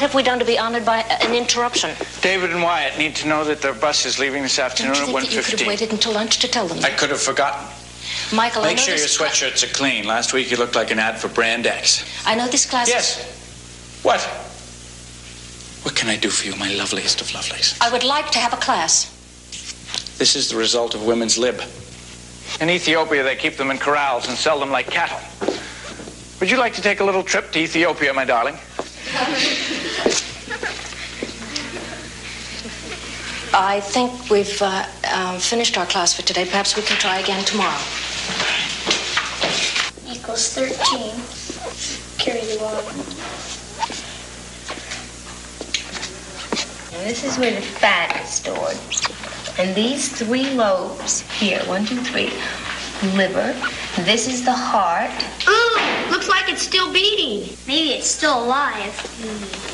What have we done to be honored by an interruption? David and Wyatt need to know that their bus is leaving this afternoon at 1:15. Don't you think that you could have waited until lunch to tell them that? I could have forgotten. Michael, make sure your sweatshirts are clean. Last week you looked like an ad for Brand X. I know this class. Yes. What? What can I do for you, my loveliest of lovelies? I would like to have a class. This is the result of women's lib. In Ethiopia, they keep them in corrals and sell them like cattle. Would you like to take a little trip to Ethiopia, my darling? I think we've finished our class for today. Perhaps we can try again tomorrow. Equals 13. Carry the one. This is where the fat is stored. And these three lobes here, 1, 2, 3, liver. This is the heart. Ooh, looks like it's still beating. Maybe it's still alive. Mm.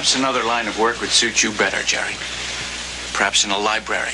Perhaps another line of work would suit you better, Jerry. Perhaps in a library.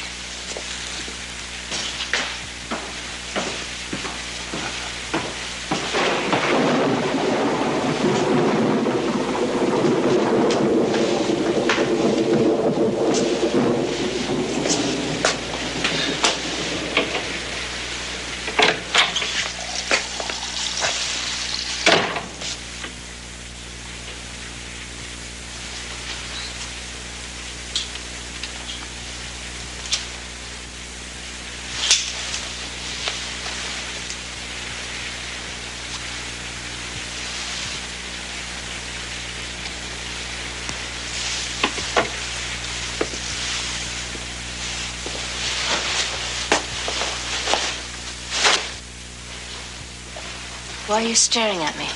Why are you staring at me?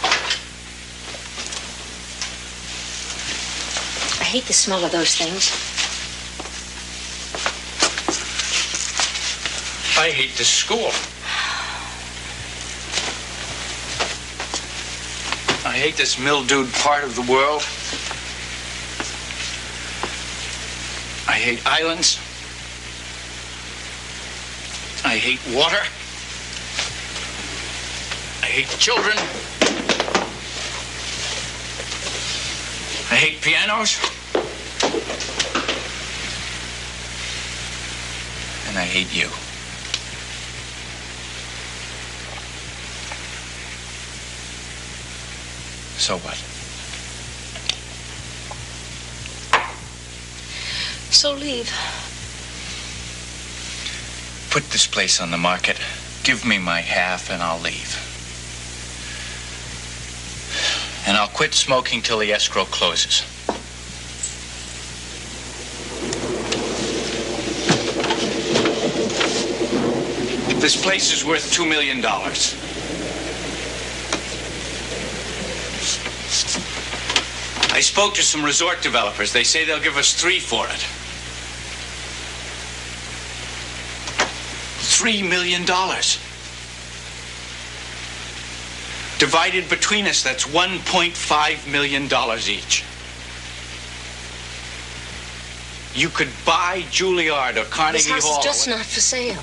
I hate the smell of those things. I hate this school. I hate this mildewed part of the world. I hate islands. I hate water. I hate children. I hate pianos. And I hate you. So what? So leave. Put this place on the market. Give me my half and I'll leave. And I'll quit smoking till the escrow closes. This place is worth $2 million. I spoke to some resort developers. They say they'll give us 3 for it. $3 million. Divided between us, that's $1.5 million each. You could buy Juilliard or Carnegie Hall. This house is just not for sale.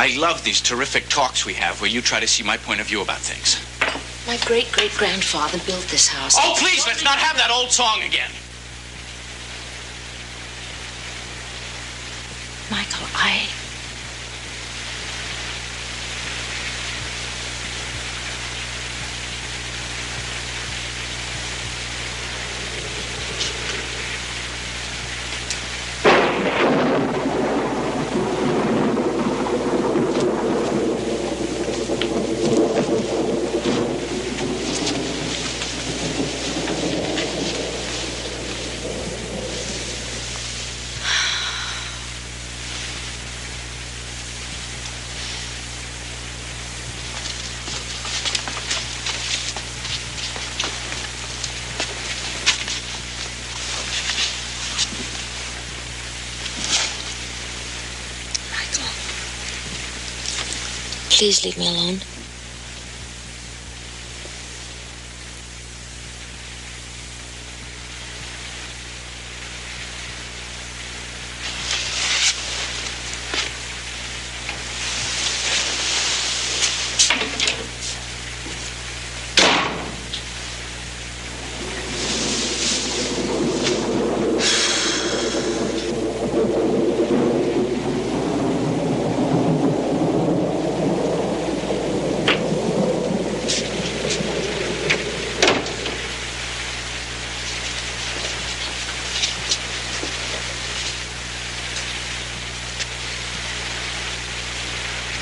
I love these terrific talks we have where you try to see my point of view about things. My great-great-grandfather built this house. Oh, please, let's not have that old song again. Michael, Please leave me alone.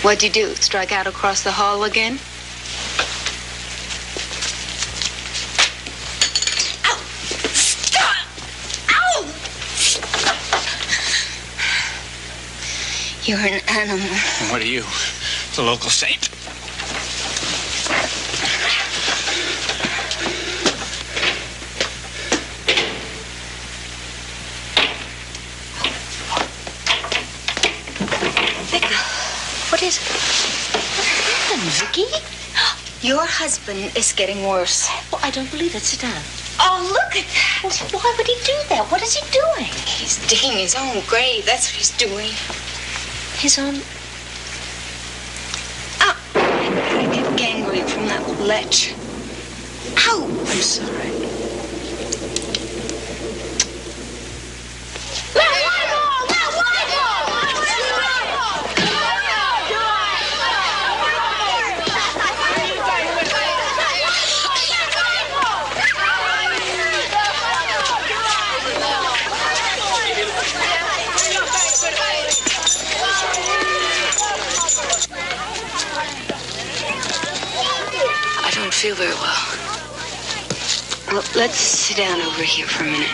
What'd you do? Strike out across the hall again? Ow! Stop! Ow! You're an animal. And what are you? The local saint? Your husband is getting worse. Well, I don't believe it. Sit down. Oh, look at that. Well, why would he do that? What is he doing? He's digging his own grave. That's what he's doing. His own... Oh, I get gangrene from that ledge. Ow! I'm sorry. I feel very well. Let's sit down over here for a minute.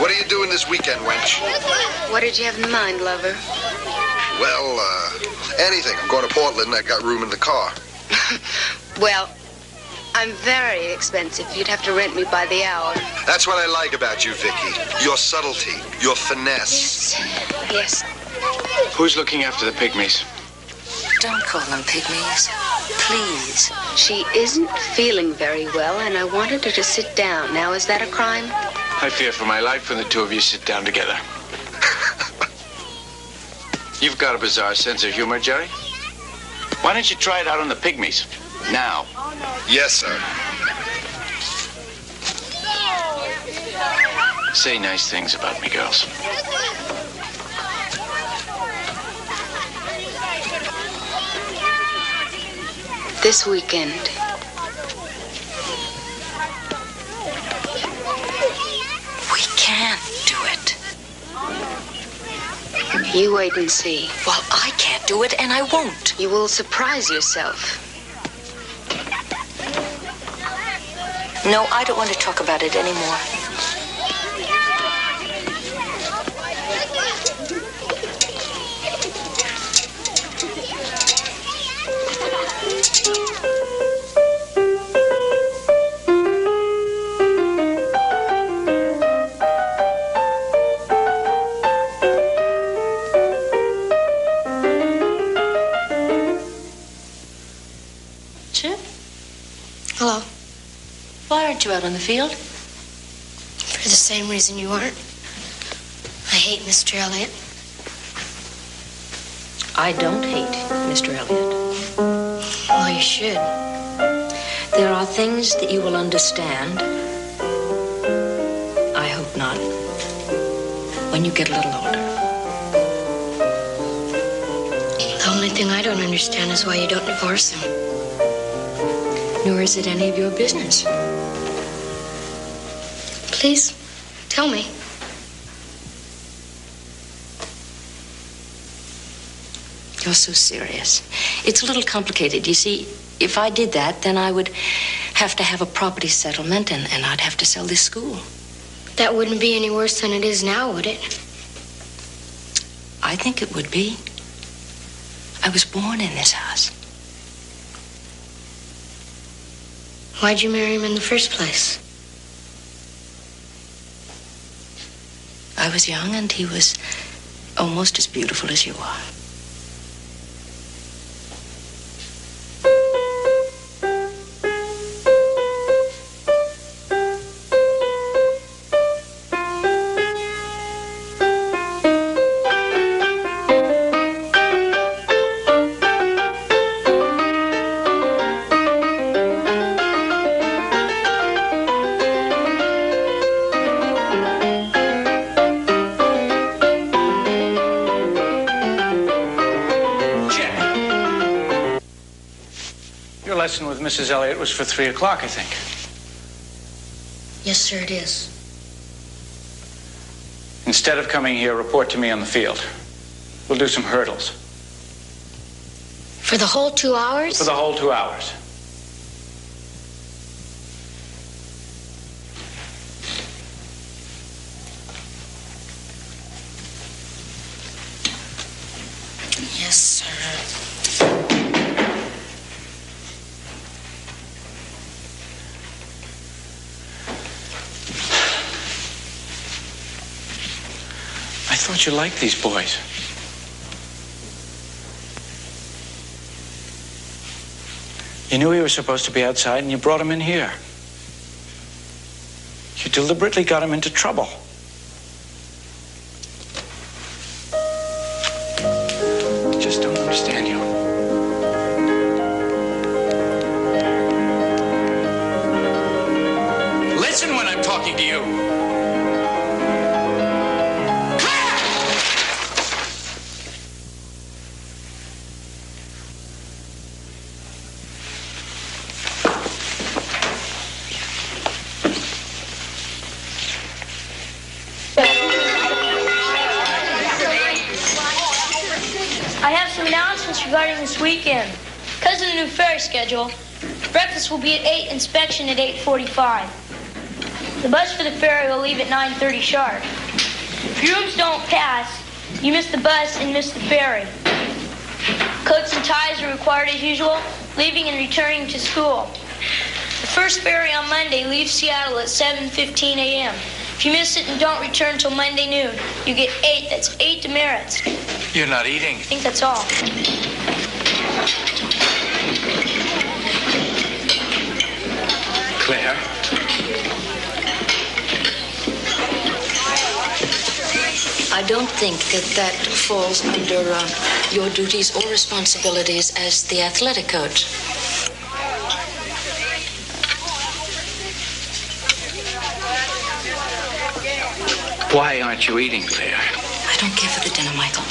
What are you doing this weekend, wench? What did you have in mind, lover? Well, anything. I'm going to Portland. I got room in the car. Well... I'm very expensive. You'd have to rent me by the hour. That's what I like about you, Vicky. Your subtlety, your finesse. Yes. Yes. Who's looking after the pygmies? Don't call them pygmies. Please. She isn't feeling very well, and I wanted her to sit down. Now, is that a crime? I fear for my life when the two of you sit down together. You've got a bizarre sense of humor, Jerry. Why don't you try it out on the pygmies? Now. Yes, sir. Say nice things about me, girls. This weekend. We can't do it. You wait and see. Well, I can't do it, and I won't. You will surprise yourself. No, I don't want to talk about it anymore. Chip? Hello. Why aren't you out on the field? For the same reason you aren't. I hate Mr. Elliott. I don't hate Mr. Elliott. Well, you should. There are things that you will understand. I hope not. When you get a little older. The only thing I don't understand is why you don't divorce him. Nor is it any of your business. Please, tell me. You're so serious. It's a little complicated. You see, if I did that, then I would have to have a property settlement, and I'd have to sell this school. That wouldn't be any worse than it is now, would it? I think it would be. I was born in this house. Why'd you marry him in the first place? I was young and he was almost as beautiful as you are. With Mrs. Elliot was for 3 o'clock, I think. Yes, sir, it is. Instead of coming here, report to me on the field. We'll do some hurdles. For the whole 2 hours? For the whole 2 hours. Yes, sir. I thought you liked these boys. You knew he was supposed to be outside and you brought him in here. You deliberately got him into trouble. I just don't understand you. Listen when I'm talking to you. Regarding this weekend, because of the new ferry schedule, breakfast will be at 8, inspection at 8:45. The bus for the ferry will leave at 9:30 sharp. If your rooms don't pass, you miss the bus and miss the ferry. Coats and ties are required as usual, leaving and returning to school. The first ferry on Monday leaves Seattle at 7:15 a.m. If you miss it and don't return till Monday noon, you get 8. That's 8 demerits. You're not eating. I think that's all. Claire? I don't think that falls under your duties or responsibilities as the athletic coach. Why aren't you eating, Claire? I don't care for the dinner, Michael.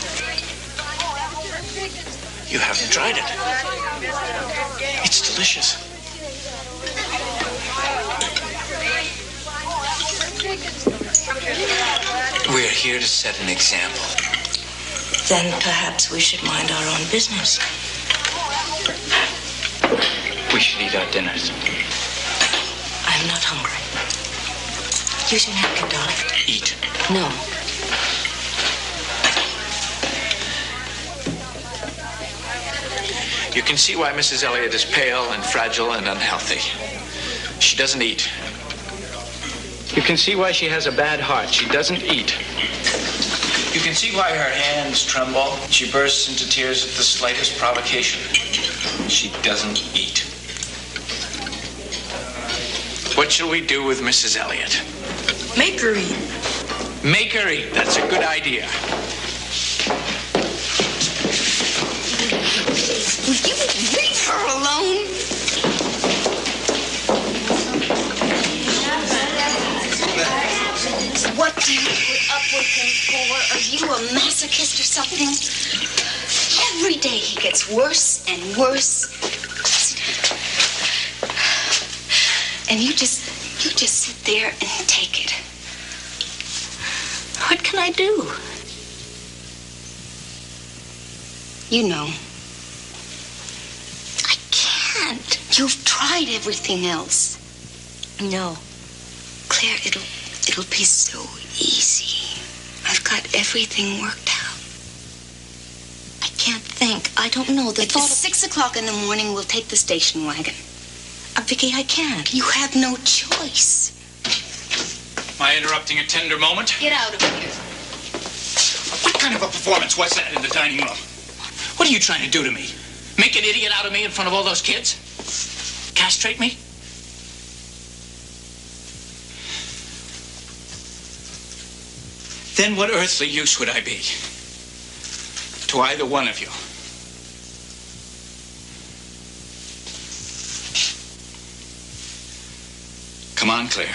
You haven't tried it. It's delicious. We're here to set an example. Then perhaps we should mind our own business. We should eat our dinners. I'm not hungry. Use your napkin, darling. Eat. No. You can see why Mrs. Elliot is pale and fragile and unhealthy. She doesn't eat. You can see why she has a bad heart. She doesn't eat. You can see why her hands tremble. She bursts into tears at the slightest provocation. She doesn't eat. What shall we do with Mrs. Elliot? Make her eat. Make her eat. That's a good idea. Will you leave her alone? What do you put up with him for? Are you a masochist or something? Every day he gets worse and worse. And you just sit there and take it. What can I do? You know. You've tried everything else. No. Claire, it'll be so easy. I've got everything worked out. I can't think. I don't know. The thought of 6 o'clock in the morning, we'll take the station wagon. I've Vicky, I can't. You have no choice. Am I interrupting a tender moment? Get out of here. What kind of a performance was that in the dining room? What are you trying to do to me? Make an idiot out of me in front of all those kids? Castrate me? Then what earthly use would I be to either one of you? Come on, Claire.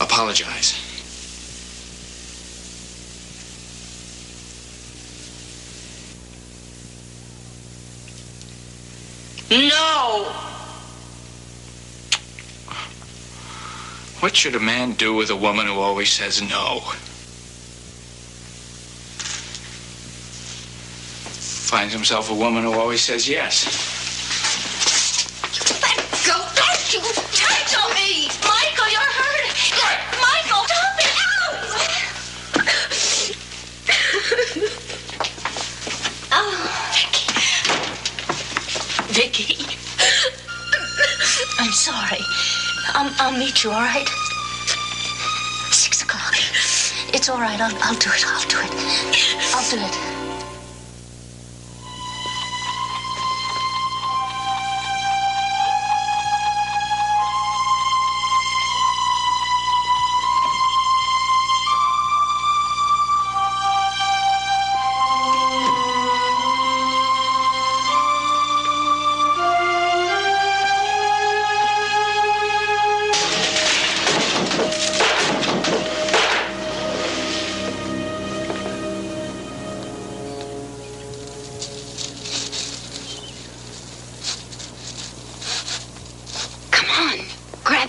Apologize. No! What should a man do with a woman who always says no? Finds himself a woman who always says yes. You let go! Don't you touch on me! Michael, you're hurt! Michael, help me out! Oh, Vicky. I'm sorry. I'll meet you, all right? 6 o'clock. It's all right. I'll do it. I'll do it. I'll do it.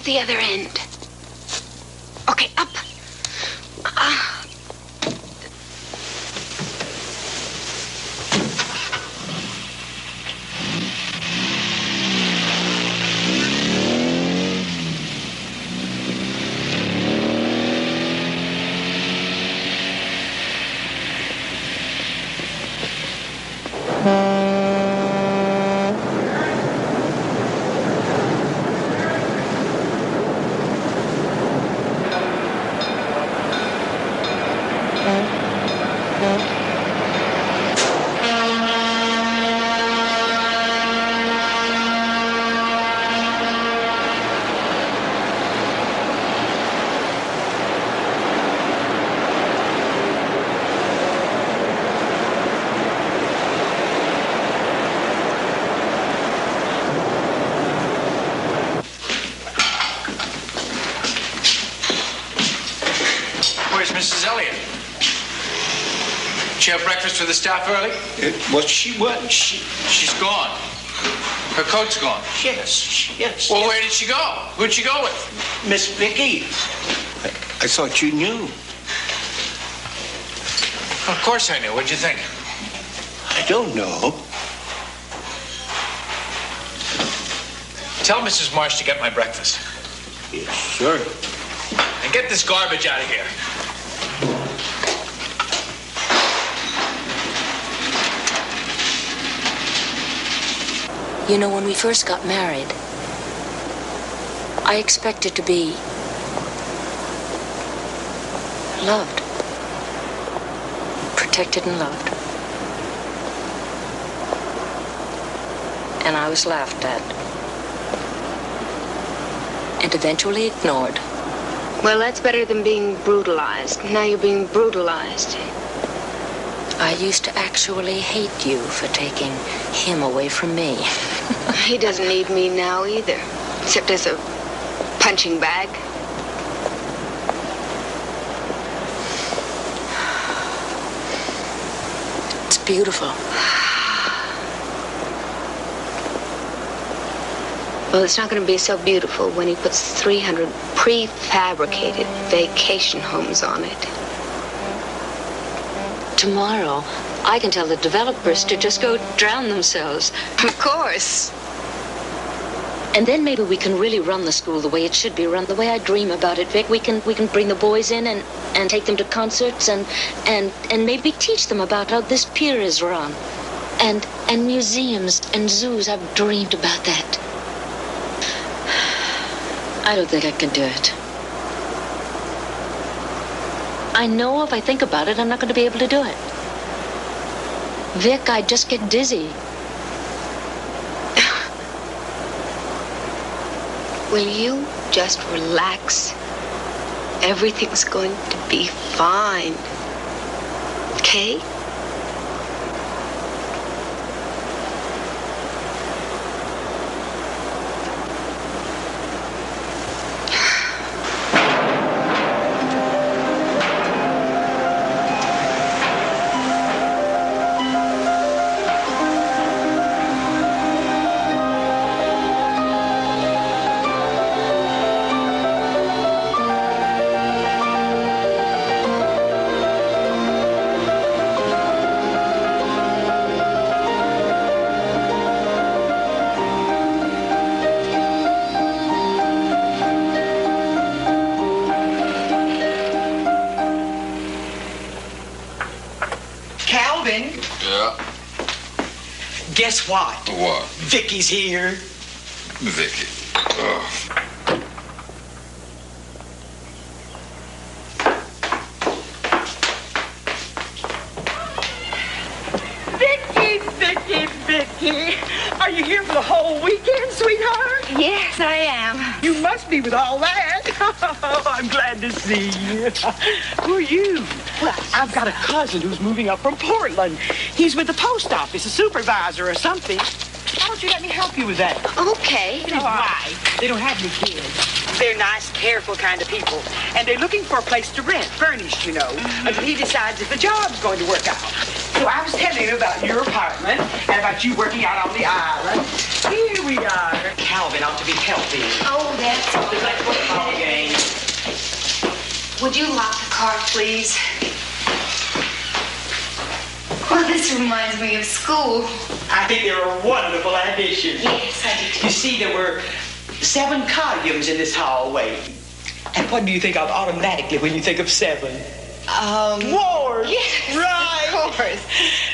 The other end. Okay, up. For the staff early? She's gone. Her coat's gone. Yes. Well, where did she go? Who'd she go with? Miss Vicky. I thought you knew. Of course I knew. What'd you think? I don't know. Tell Mrs. Marsh to get my breakfast. Yes, sure. And get this garbage out of here. You know, when we first got married, I expected to be loved, protected and loved. And I was laughed at and eventually ignored. Well, that's better than being brutalized. Now you're being brutalized. I used to actually hate you for taking him away from me. He doesn't need me now either, except as a punching bag. It's beautiful. Well, it's not going to be so beautiful when he puts 300 prefabricated vacation homes on it. Tomorrow, I can tell the developers to just go drown themselves. Of course. And then maybe we can really run the school the way it should be run, the way I dream about it, Vic. We can bring the boys in and take them to concerts and maybe teach them about how this pier is run. And museums and zoos. I've dreamed about that. I don't think I can do it. I know if I think about it, I'm not going to be able to do it. Vic, I just get dizzy. Will you just relax? Everything's going to be fine. Okay? Guess what? What? Vicky's here. Vicky. Vicky, Vicky, Vicky. Are you here for the whole weekend, sweetheart? Yes, I am. You must be with all that. Oh, I'm glad to see you. Who are you? Well, I've got a cousin who's moving up from Portland. He's with the post office, a supervisor or something. Why don't you let me help you with that? Okay. All right. They don't have any kids. They're nice, careful kind of people. And they're looking for a place to rent, furnished, you know, until he decides if the job's going to work out. So I was telling him about your apartment and about you working out on the island. Here we are. Calvin ought to be healthy. Oh, that's all. Okay. Would you lock the car, please? Well, this reminds me of school. I think they're a wonderful addition. Yes, I do too. You see, there were 7 columns in this hallway. And what do you think of automatically when you think of 7? Wars! Yes, right! Of course.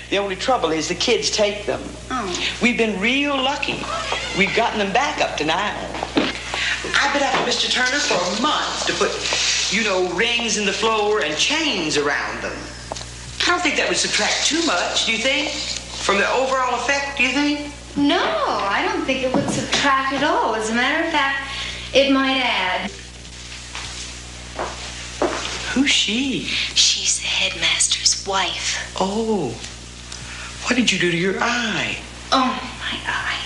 The only trouble is the kids take them. Oh. We've been real lucky. We've gotten them back up to 9. I've been after Mr. Turner for months to put, you know, rings in the floor and chains around them. I don't think that would subtract too much, do you think? From the overall effect, do you think? No, I don't think it would subtract at all. As a matter of fact, it might add. Who's she? She's the headmaster's wife. Oh. What did you do to your eye? Oh, my eye.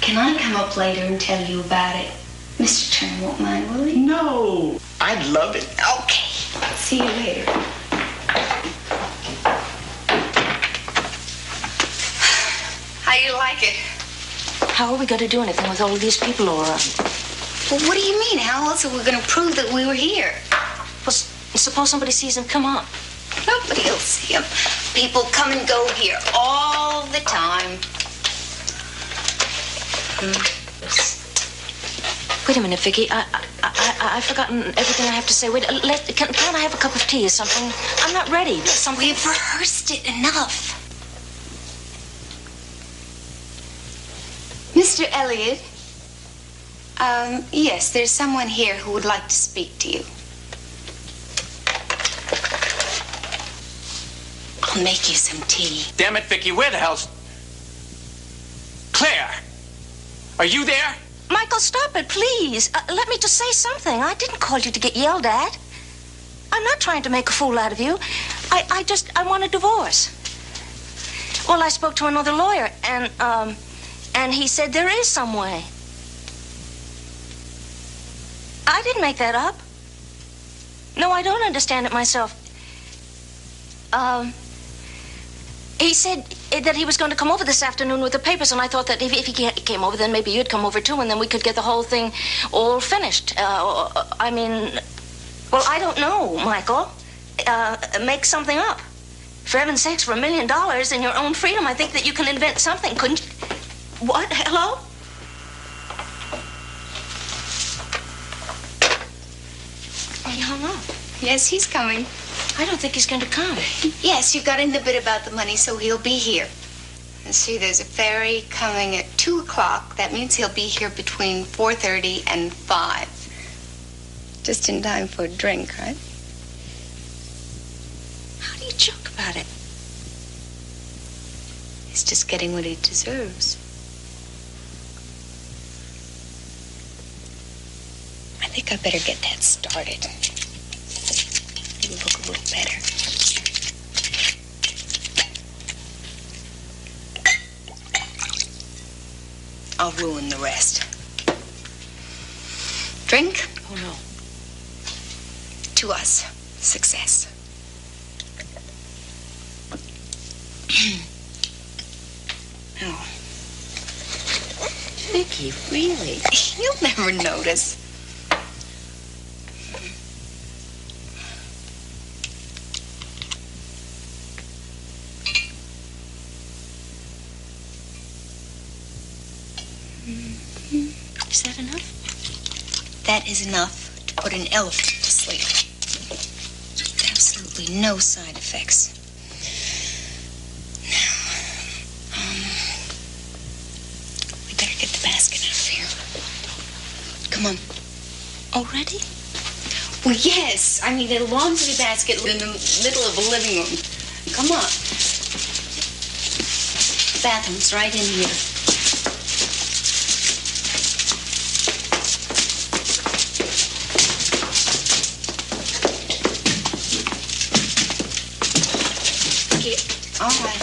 Can I come up later and tell you about it? Mr. Turner won't mind, will he? No. I'd love it. Okay. See you later. How do you like it? How are we going to do anything with all of these people, Laura? Well, what do you mean? How else are we going to prove that we were here? Well, suppose somebody sees him come up. Nobody will see him. People come and go here all the time. Wait a minute, Vicky. I've forgotten everything I have to say. Wait, can I have a cup of tea or something? I'm not ready. We've rehearsed it enough. Mr. Elliot, yes, there's someone here who would like to speak to you. I'll make you some tea. Damn it, Vicky, where the hell's... Claire, are you there? Michael, stop it, please. Let me just say something. I didn't call you to get yelled at. I'm not trying to make a fool out of you. I want a divorce. Well, I spoke to another lawyer, and he said there is some way. I didn't make that up. No, I don't understand it myself. He said that he was going to come over this afternoon with the papers, and I thought that if he came over, then maybe you'd come over too, and then we could get the whole thing all finished. I mean, well, I don't know, Michael. Make something up. For heaven's sakes, for $1 million and your own freedom, I think that you can invent something, couldn't you? What? Hello? He hung up. Yes, he's coming. I don't think he's going to come. Yes, you got in the bit about the money, so he'll be here. Let's see, there's a ferry coming at 2 o'clock. That means he'll be here between 4:30 and 5. Just in time for a drink, right? How do you joke about it? He's just getting what he deserves. I think I better get that started. You look a little better. I'll ruin the rest. Drink? Oh, no. To us. Success. Oh. Vicky, really? You'll never notice. Is that enough? That is enough to put an elephant to sleep. Absolutely no side effects. Now, we better get the basket out of here. Come on. Already? Well, yes. I mean, a laundry basket in the middle of a living room. Come on. The bathroom's right in here. All right. Get it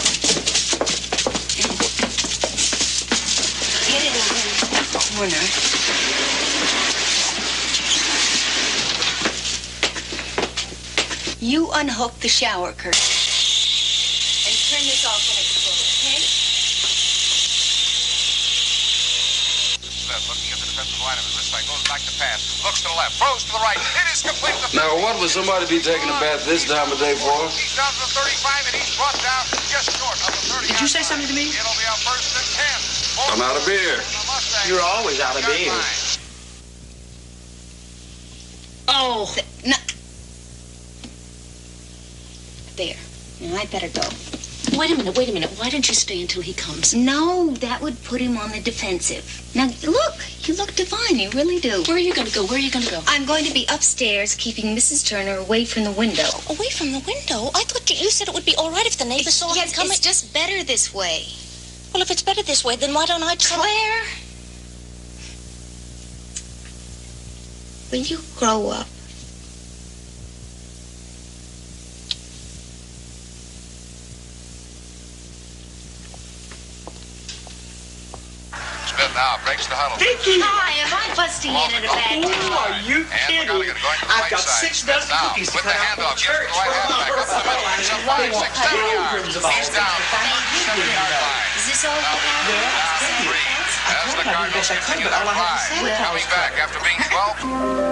in the corner. You unhook the shower curtain. And turn this off when it's full, okay? Looking at the defensive lineup as this guy goes back to pass. Looks to the left, throws to the right. It is complete. Now, what would somebody be taking a bath this time of day for? He's down to the 35 and he's brought down. Did you say something to me? I'm out of beer. You're always out of beer. Oh, no. There. Now I better go. Wait a minute. Why don't you stay until he comes? No, that would put him on the defensive. Now, look. You look divine. You really do. Where are you going to go? I'm going to be upstairs keeping Mrs. Turner away from the window. Away from the window? I thought you said it would be all right if the neighbors saw him coming. Yes, it's just better this way. Well, if it's better this way, then why don't I try... Claire! Will you grow up? Now breaks the huddle. Vicky! Hi, am I busting in at a bad time? Who are you kidding? I've got 6 dozen cookies to cut out for church. Is this all you have? Yeah. I told you I wish I could, but all I had to say was... Coming back after being 12...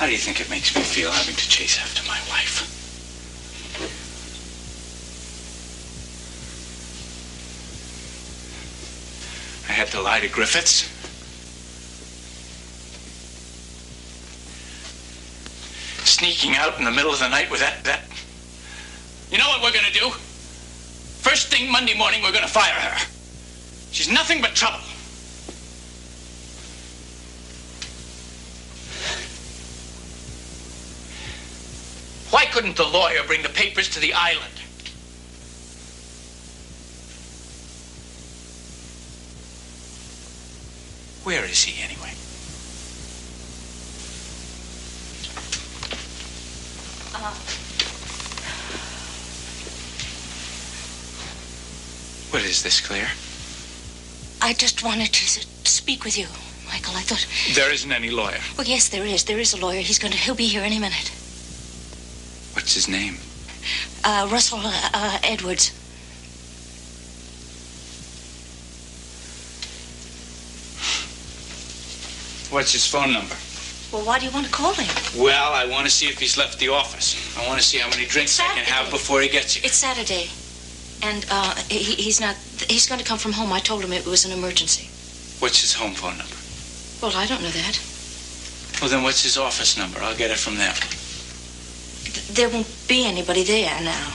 How do you think it makes me feel having to chase after my wife? I had to lie to Griffiths. Sneaking out in the middle of the night with that. You know what we're gonna do? First thing Monday morning, we're gonna fire her. She's nothing but trouble. Why couldn't the lawyer bring the papers to the island? Where is he, anyway? What is this, Claire? I just wanted to speak with you. Michael, I thought... There isn't any lawyer. Oh, yes, there is. There is a lawyer. He'll be here any minute. What's his name? Russell Edwards. What's his phone number? Well, why do you want to call him? Well, I want to see if he's left the office. I want to see how many drinks I can have before he gets here. It's Saturday. And he's going to come from home. I told him it was an emergency. What's his home phone number? Well, I don't know that. Well, then what's his office number? I'll get it from there. There won't be anybody there now.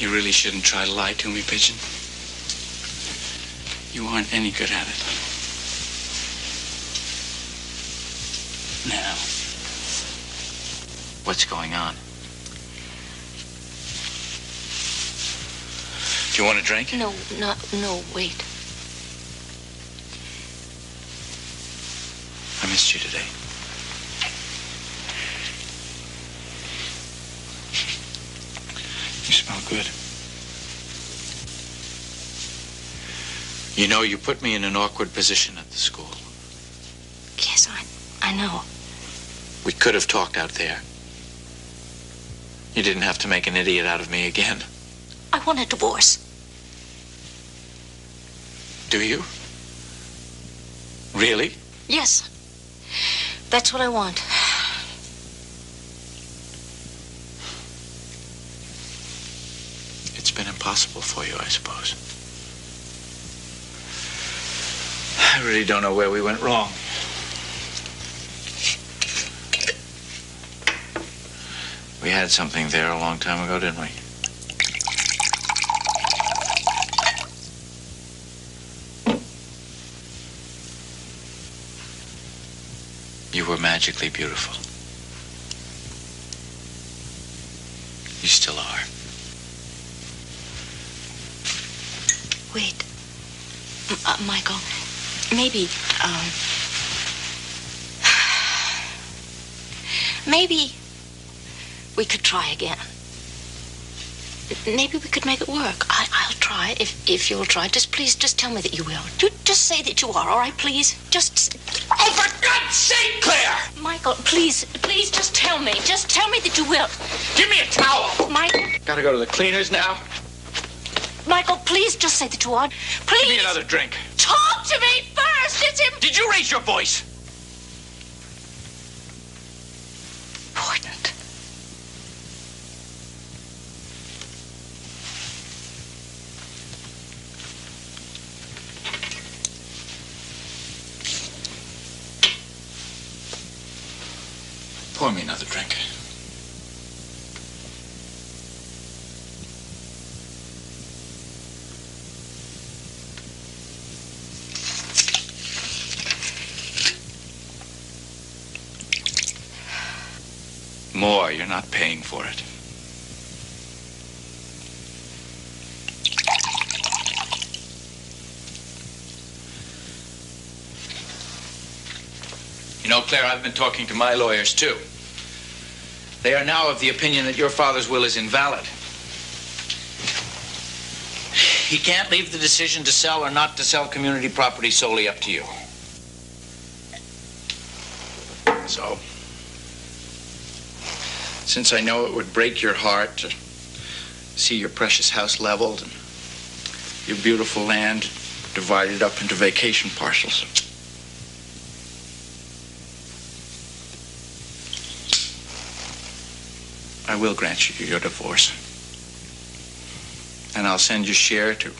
You really shouldn't try to lie to me, Pigeon. You aren't any good at it. Now, what's going on? Do you want a drink? No, wait. I missed you today. You smell good. You know, you put me in an awkward position at the school. Yes, I know. We could have talked out there. You didn't have to make an idiot out of me again. I want a divorce. Do you? Really? Yes. That's what I want. It's been impossible for you, I suppose. I really don't know where we went wrong. We had something there a long time ago, didn't we? You were magically beautiful. You still are. Wait. Michael, maybe, maybe we could try again. Maybe we could make it work. I'll try, if you'll try. Just tell me that you will. Just say that you are, all right, please? Just... Oh, for God's sake, Claire! Michael, please, just tell me. Just tell me that you will. Give me a towel! Michael... Gotta go to the cleaners now. Michael, please, just say that you are. Please! Give me another drink. Talk to me first! It's him! Did you raise your voice? Important. Pour me another drink. More, you're not paying for it. You know, Claire, I've been talking to my lawyers, too. They are now of the opinion that your father's will is invalid. He can't leave the decision to sell or not to sell community property solely up to you. So, since I know it would break your heart to see your precious house leveled and your beautiful land divided up into vacation parcels, I will grant you your divorce. And I'll send your share to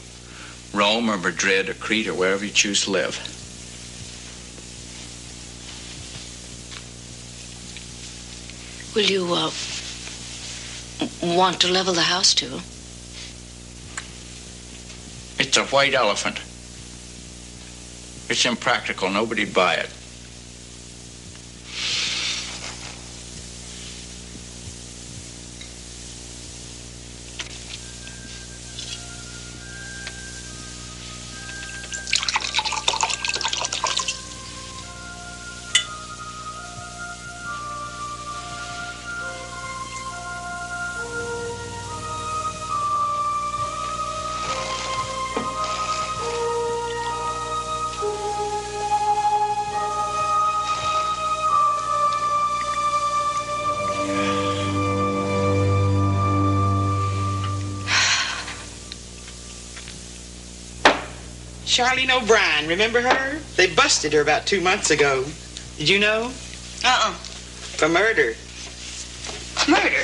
Rome or Madrid or Crete or wherever you choose to live. Will you, want to level the house, too? It's a white elephant. It's impractical. Nobody'd buy it. Charlene O'Brien, remember her? They busted her about 2 months ago. Did you know? Uh-uh. For murder. Murder?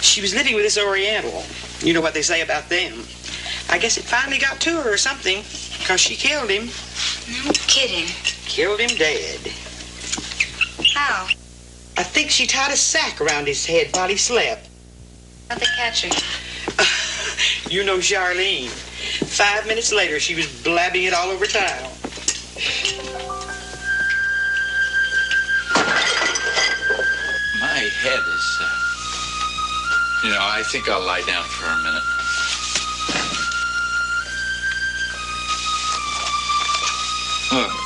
She was living with this Oriental. You know what they say about them. I guess it finally got to her or something, because she killed him. No kidding. Killed him dead. How? I think she tied a sack around his head while he slept. How'd they catch her? You know Charlene. 5 minutes later, she was blabbing it all over town. My head is... you know, I think I'll lie down for a minute. Look. There.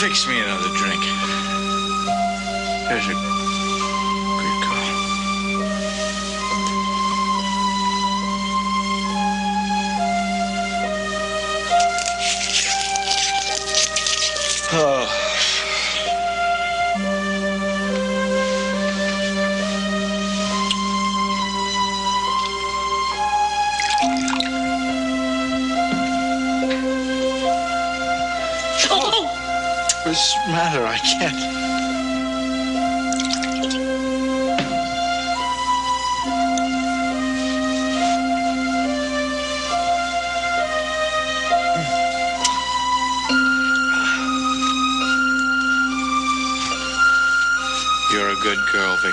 Fix me another drink. There's a... What's the matter? I can't. You're a good girl, Vicky.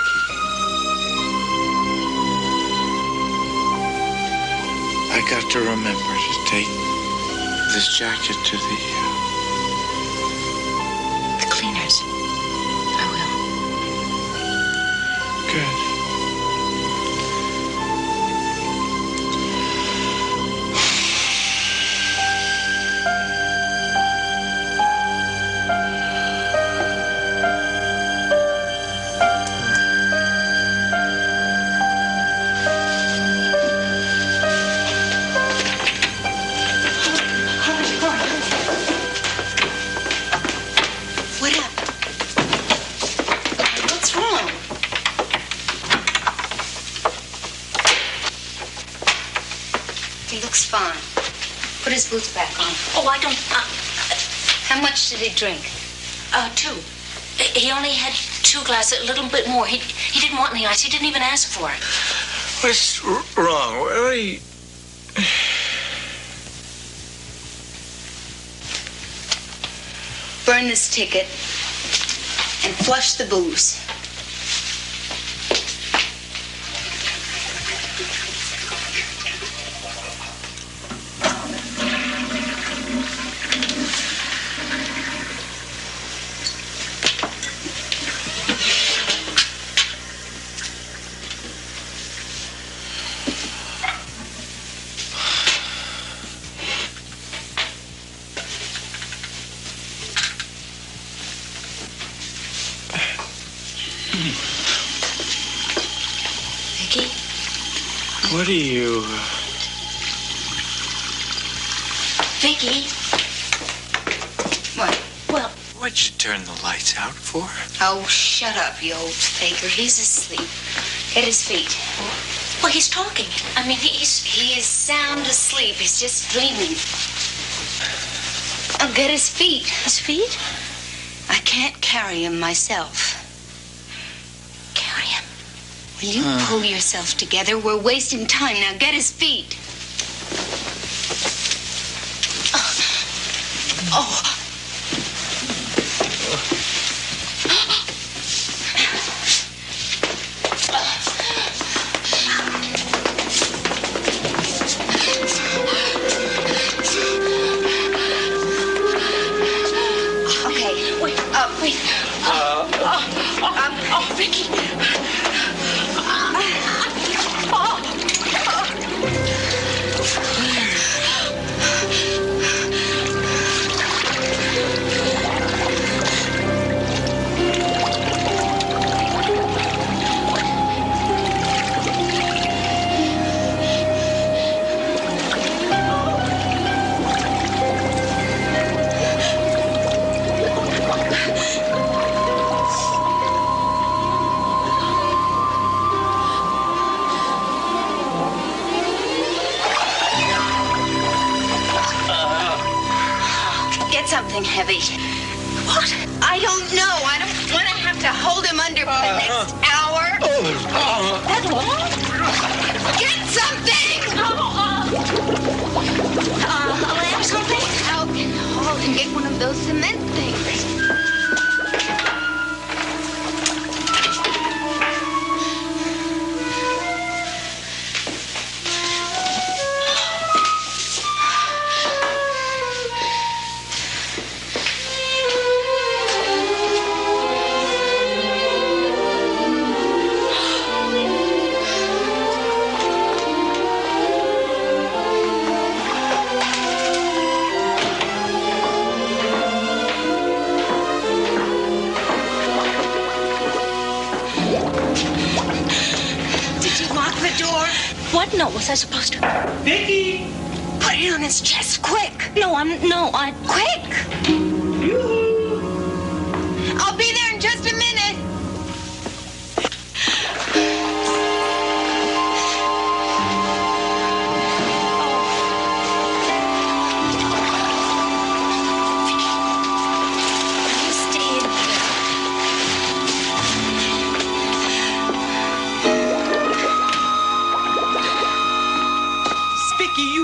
I got to remember to take this jacket to the... He looks fine. Put his boots back on. Oh, I don't... how much did he drink? Two. He only had 2 glasses, a little bit more. He didn't want any ice. He didn't even ask for it. What's wrong? What are you... Burn this ticket and flush the booze. Vicky? What are you... Vicky? What? Well... What'd you turn the lights out for? Oh, shut up, you old faker. He's asleep. At his feet. Well, he's talking. I mean, he is sound asleep. He's just dreaming. I'll get his feet. His feet? I can't carry him myself. Will you pull yourself together? We're wasting time. Now get his feet. Oh. Okay, wait, wait. Vicky. something heavy. What? I don't know. I don't want to have to hold him under for the next hour. That long? Get something! A lamp or something? I'll hold and get one of those cement things. No, was I supposed to? Vicky! Put it on his chest, quick! No, I... Quick! Yoo-hoo. I'll be there in just a minute!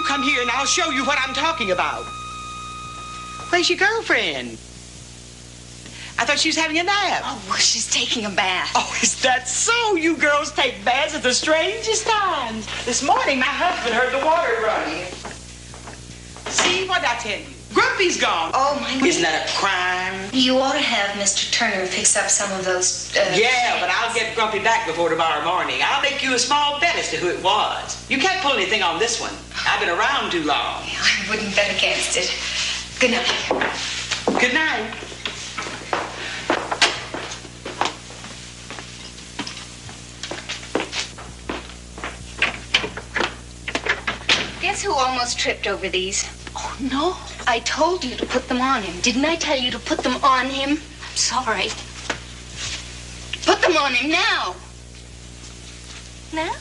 Come here and I'll show you what I'm talking about. Where's your girlfriend? I thought she was having a nap. Oh, well, she's taking a bath. Oh, is that so? You girls take baths at the strangest times. This morning, my husband heard the water running. See what I tell you? Grumpy's gone. Oh, my goodness. Isn't that a crime? You ought to have Mr. Turner fix up some of those... yeah, but I'll get Grumpy back before tomorrow morning. I'll make you a small bet as to who it was. You can't pull anything on this one. I've been around too long. I wouldn't bet against it. Good night. Good night. Guess who almost tripped over these? Oh, no. I told you to put them on him. Didn't I tell you to put them on him? I'm sorry. Put them on him now. Now?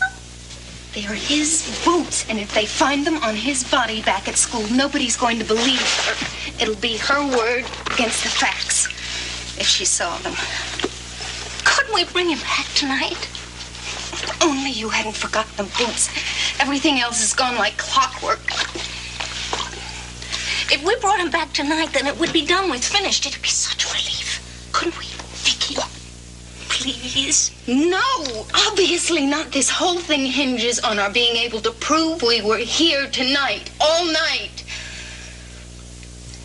They are his boots, and if they find them on his body back at school, nobody's going to believe her. It'll be her word against the facts, if she saw them. Couldn't we bring him back tonight? If only you hadn't forgotten the boots. Everything else has gone like clockwork. If we brought him back tonight, then it would be done with, finished. It'd be such a relief. Couldn't we, Vicky? Please? No! Obviously not. This whole thing hinges on our being able to prove we were here tonight, all night.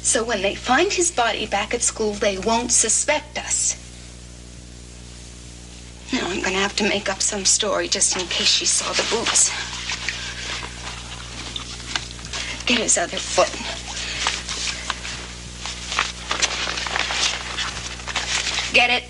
So when they find his body back at school, they won't suspect us. Now I'm going to have to make up some story just in case she saw the boots. Get his other foot. Get it?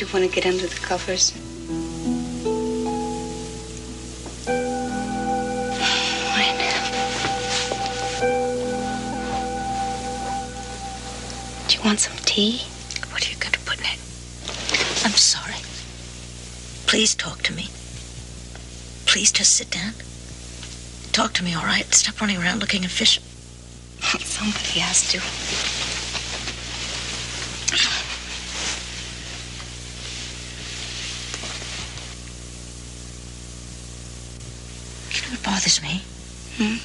You want to get under the covers? What? Do you want some tea? What are you going to put in it? I'm sorry. Please talk to me. Please just sit down. Talk to me, all right? Stop running around looking at fish. Somebody has to. You know what bothers me? Hmm?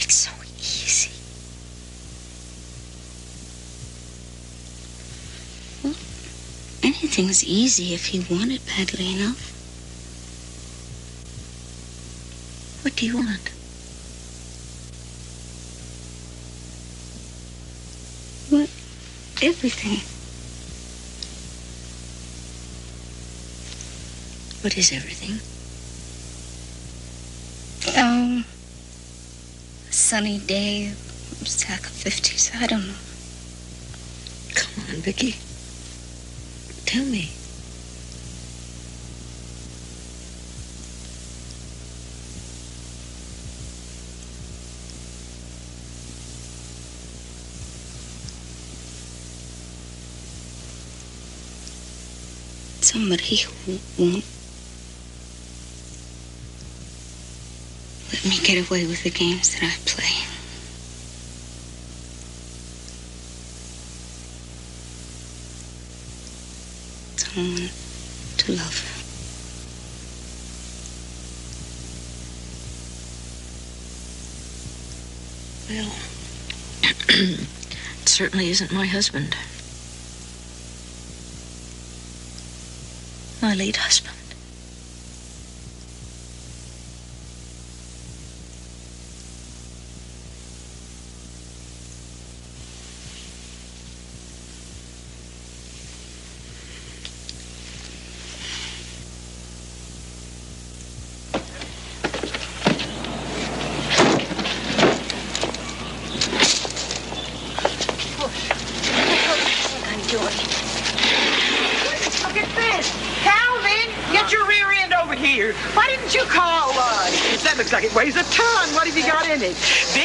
It's so easy. Well, anything's easy if he wanted badly enough. What do you want? What? Everything. What is everything? A sunny day, a stack of 50s, I don't know. Come on, Vicky. Tell me. Somebody who won't let me get away with the games that I play. Someone to love. Well, it certainly isn't my husband. My late husband.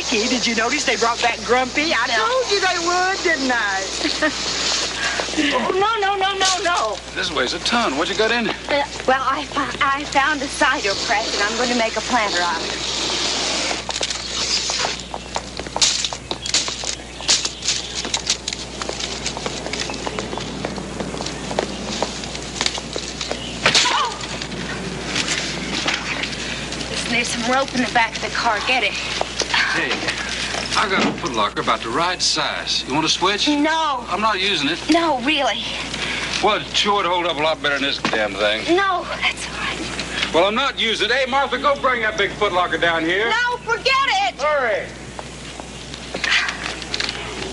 Did you notice they brought back Grumpy? I told you they would, didn't I? Oh, no. This weighs a ton. What you got in it? Well, I found a cider press, and I'm going to make a planter out of it. There's some rope in the back of the car. Get it. Hey, I got a footlocker about the right size. You want to switch? No. I'm not using it. No, really. Well, it sure would hold up a lot better than this damn thing. No, that's all right. Well, I'm not using it. Hey, Martha, go bring that big footlocker down here. No, forget it. Hurry.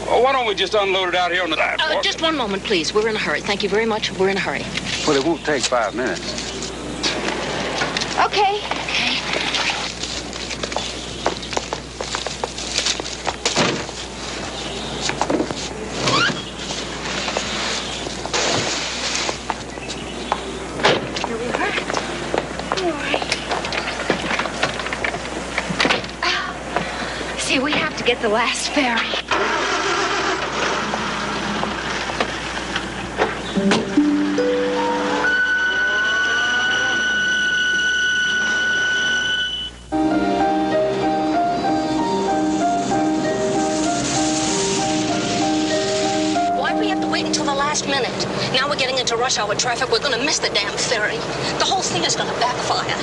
Well, why don't we just unload it out here on the sidewalk? Just one moment, please. We're in a hurry. Thank you very much. We're in a hurry. Well, it won't take 5 minutes. Okay. Get the last ferry. Why'd we have to wait until the last minute? Now we're getting into rush hour traffic. We're gonna miss the damn ferry. The whole thing is gonna backfire.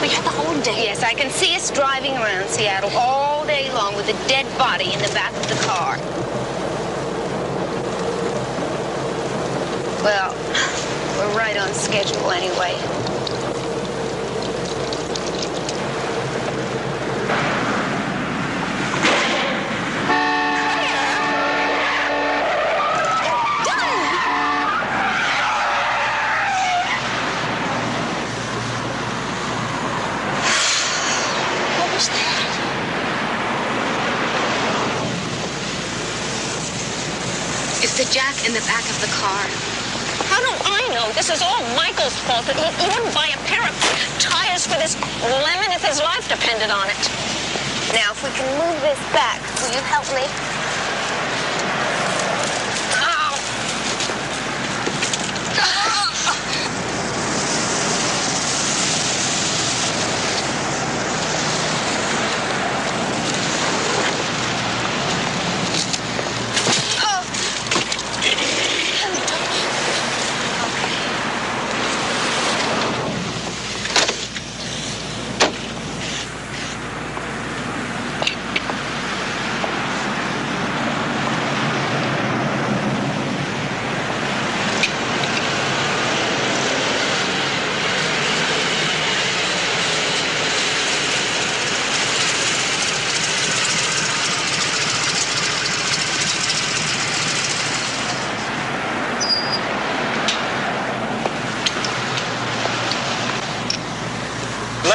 We had the whole day. Yes, I can see us driving around Seattle all day long with a dead body in the back of the car. Well, we're right on schedule anyway. Jack in the back of the car. How do I know? This is all Michael's fault. He wouldn't buy a pair of tires for this lemon if his life depended on it. Now, if we can move this back, will you help me?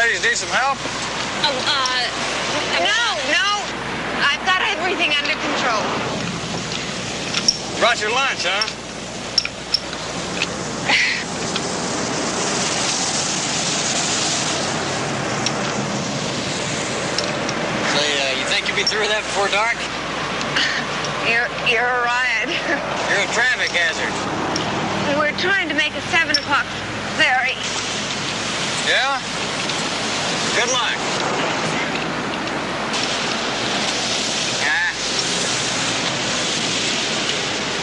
lady, you need some help? No. I've got everything under control. Brought your lunch, huh? You think you'll be through that before dark? You're a riot. You're a traffic hazard. We're trying to make it 7 o'clock, Larry. Yeah? Good luck. Yeah.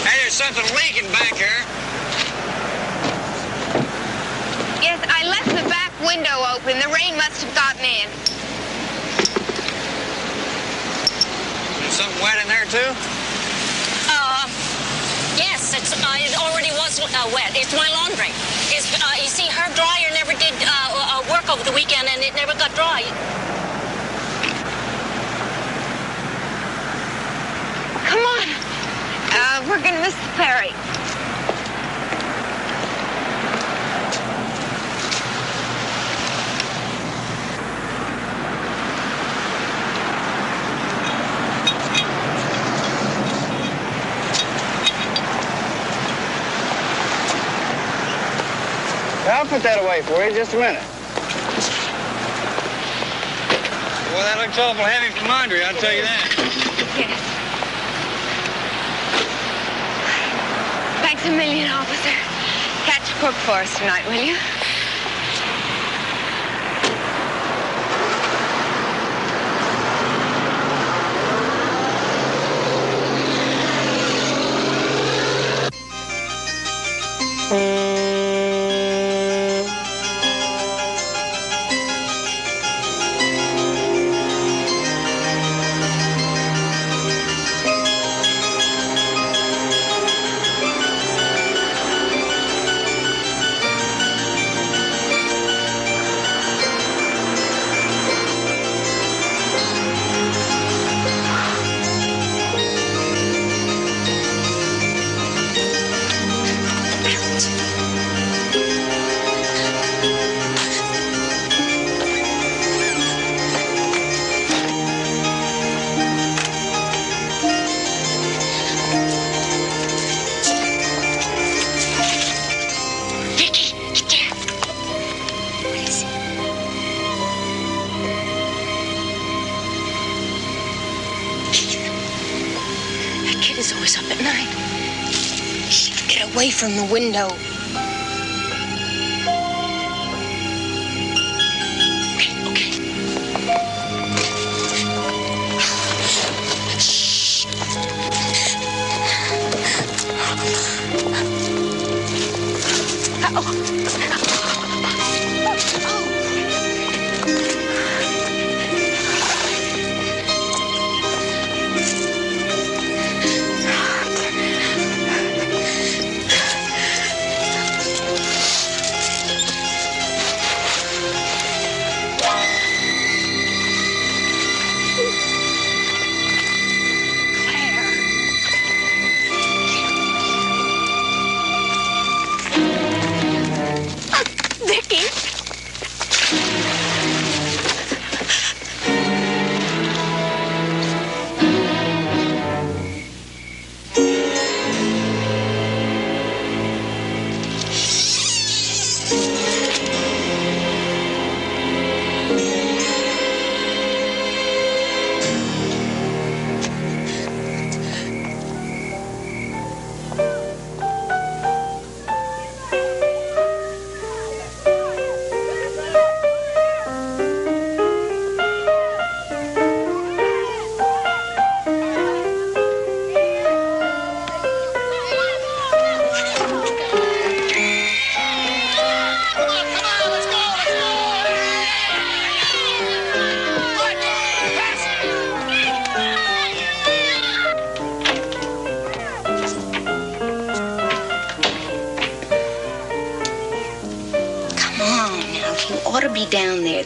Hey, there's something leaking back here. Yes, I left the back window open. The rain must have gotten in. There's something wet in there, too? Yes, it already was wet. It's my laundry. You see, her dryer never did work over the weekend, and it never got dry. Come on. We're going to miss the ferry. I'll put that away for you, just a minute. Well, that looks awful heavy from under you, I'll tell you that. Yes. Thanks a million, officer. Catch a crook for us tonight, will you? From the window. Okay. Shh.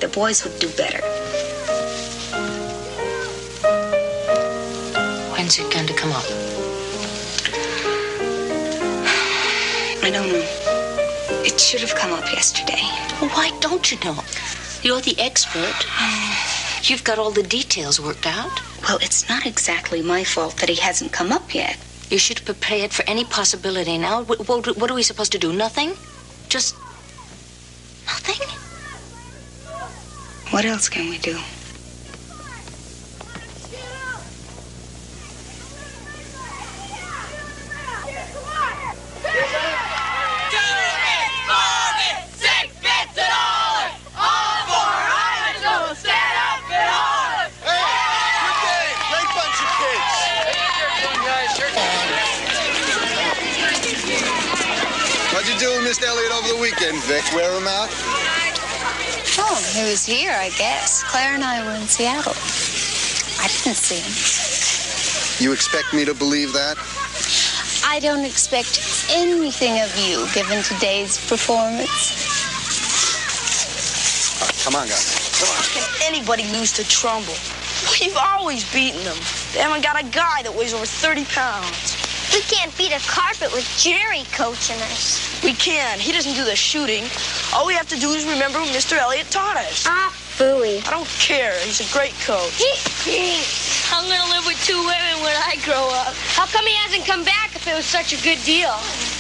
The boys would do better. When's it going to come up? I don't know. It should have come up yesterday. Well, why don't you know? You're the expert. You've got all the details worked out. Well, it's not exactly my fault that he hasn't come up yet. You should have prepared for any possibility now. What are we supposed to do? Nothing? Just nothing? What else can we do? Miss Elliott over the weekend, Vic. Wear them out? Oh, he was here, I guess. Claire and I were in Seattle. I didn't see him. You expect me to believe that? I don't expect anything of you, given today's performance. Oh, come on, guys. Come on. How can anybody lose to Trumbull? We've always beaten them. They haven't got a guy that weighs over 30 pounds. We can't beat a carpet with Jerry coaching us. We can. He doesn't do the shooting. All we have to do is remember who Mr. Elliott taught us. Ah, Bowie. I don't care. He's a great coach. I'm going to live with two women when I grow up. How come he hasn't come back if it was such a good deal?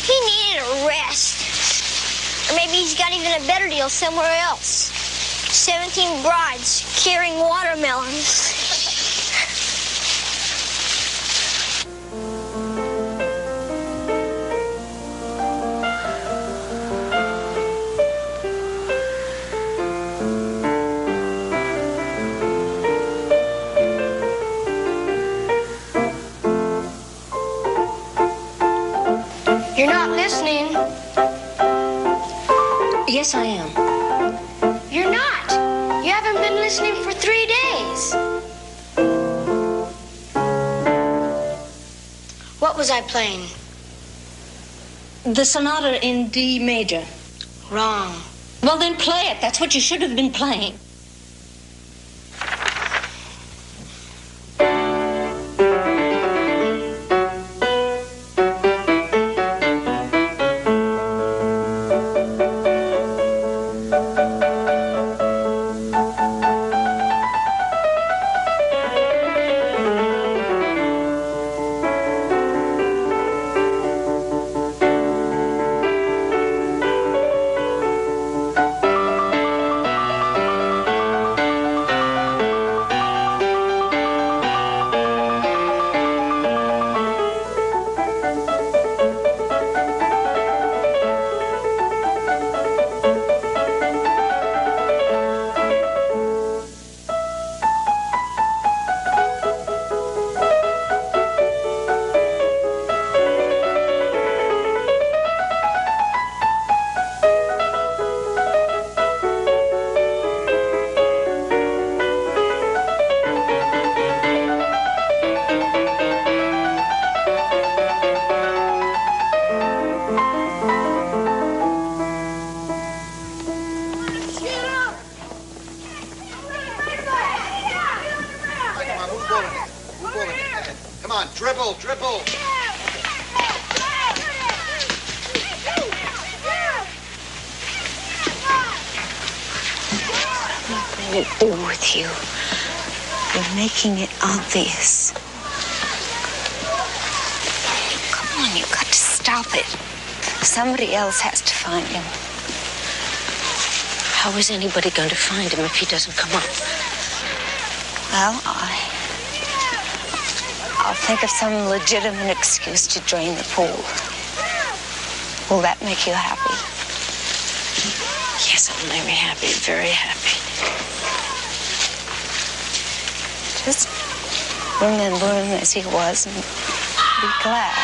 He needed a rest. Or maybe he's got even a better deal somewhere else. 17 brides carrying watermelons. You're not listening. Yes, I am. You're not. You haven't been listening for 3 days. What was I playing? The sonata in D major. Wrong. Well, then play it. That's what you should have been playing. Dribble! Nothing to do with you. You're making it obvious. Come on, you've got to stop it. Somebody else has to find him. How is anybody going to find him if he doesn't come up? Well, I'll think of some legitimate excuse to drain the pool. Will that make you happy? Yes, it'll make me happy, very happy. Just remember him as he was and be glad.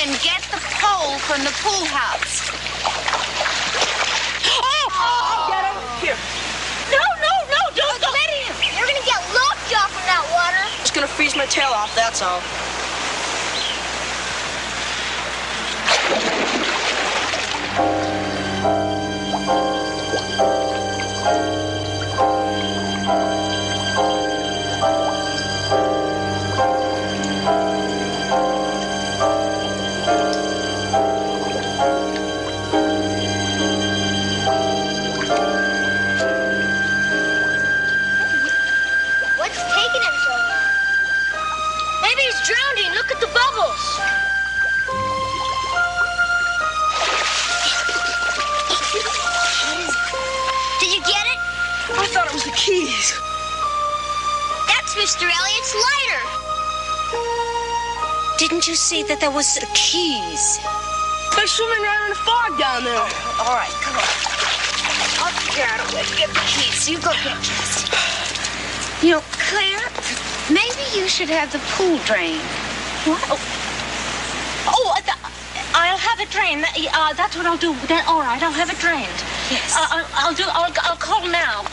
And get the pole from the pool house. Oh! Get over here. No, don't go. Let him. You're going to get locked off in that water. It's going to freeze my tail off, that's all. Mr. Elliot's lighter. Didn't you see that there was keys? They're swimming around in the fog down there. Oh, all right, come on. I'll figure out a way to get the keys. You go get keys. You know, Claire, maybe you should have the pool drained. What? I'll have it drained. That's what I'll do. Then, all right, I'll have it drained. Yes. I'll call now.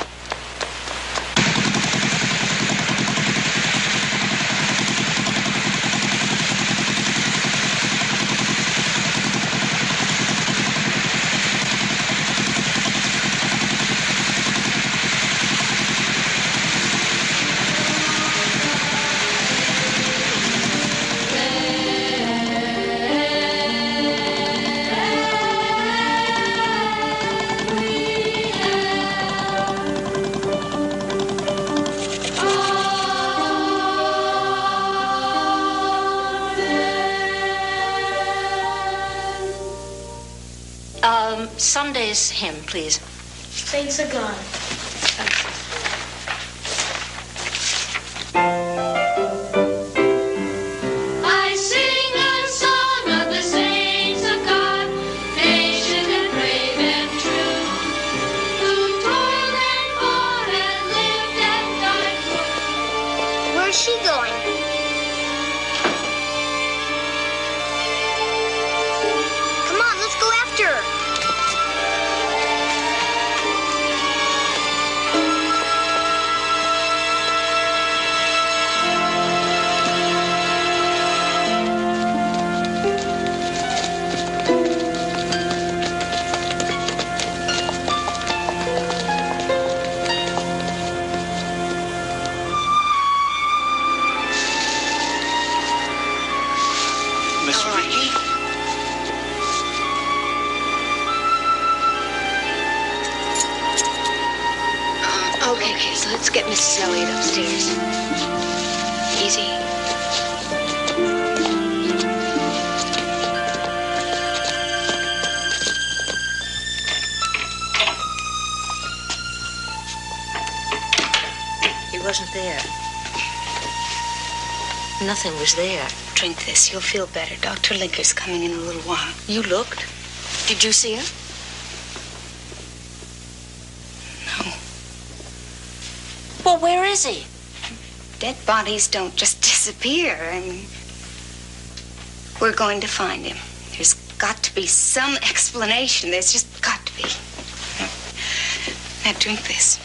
Sunday's hymn, please. Thanks a God. Nothing was there. Drink this. You'll feel better. Dr. Linker's coming in a little while. You looked. Did you see her? No. Well, where is he? Dead bodies don't just disappear. I mean, we're going to find him. There's got to be some explanation. There's just got to be. Now, drink this.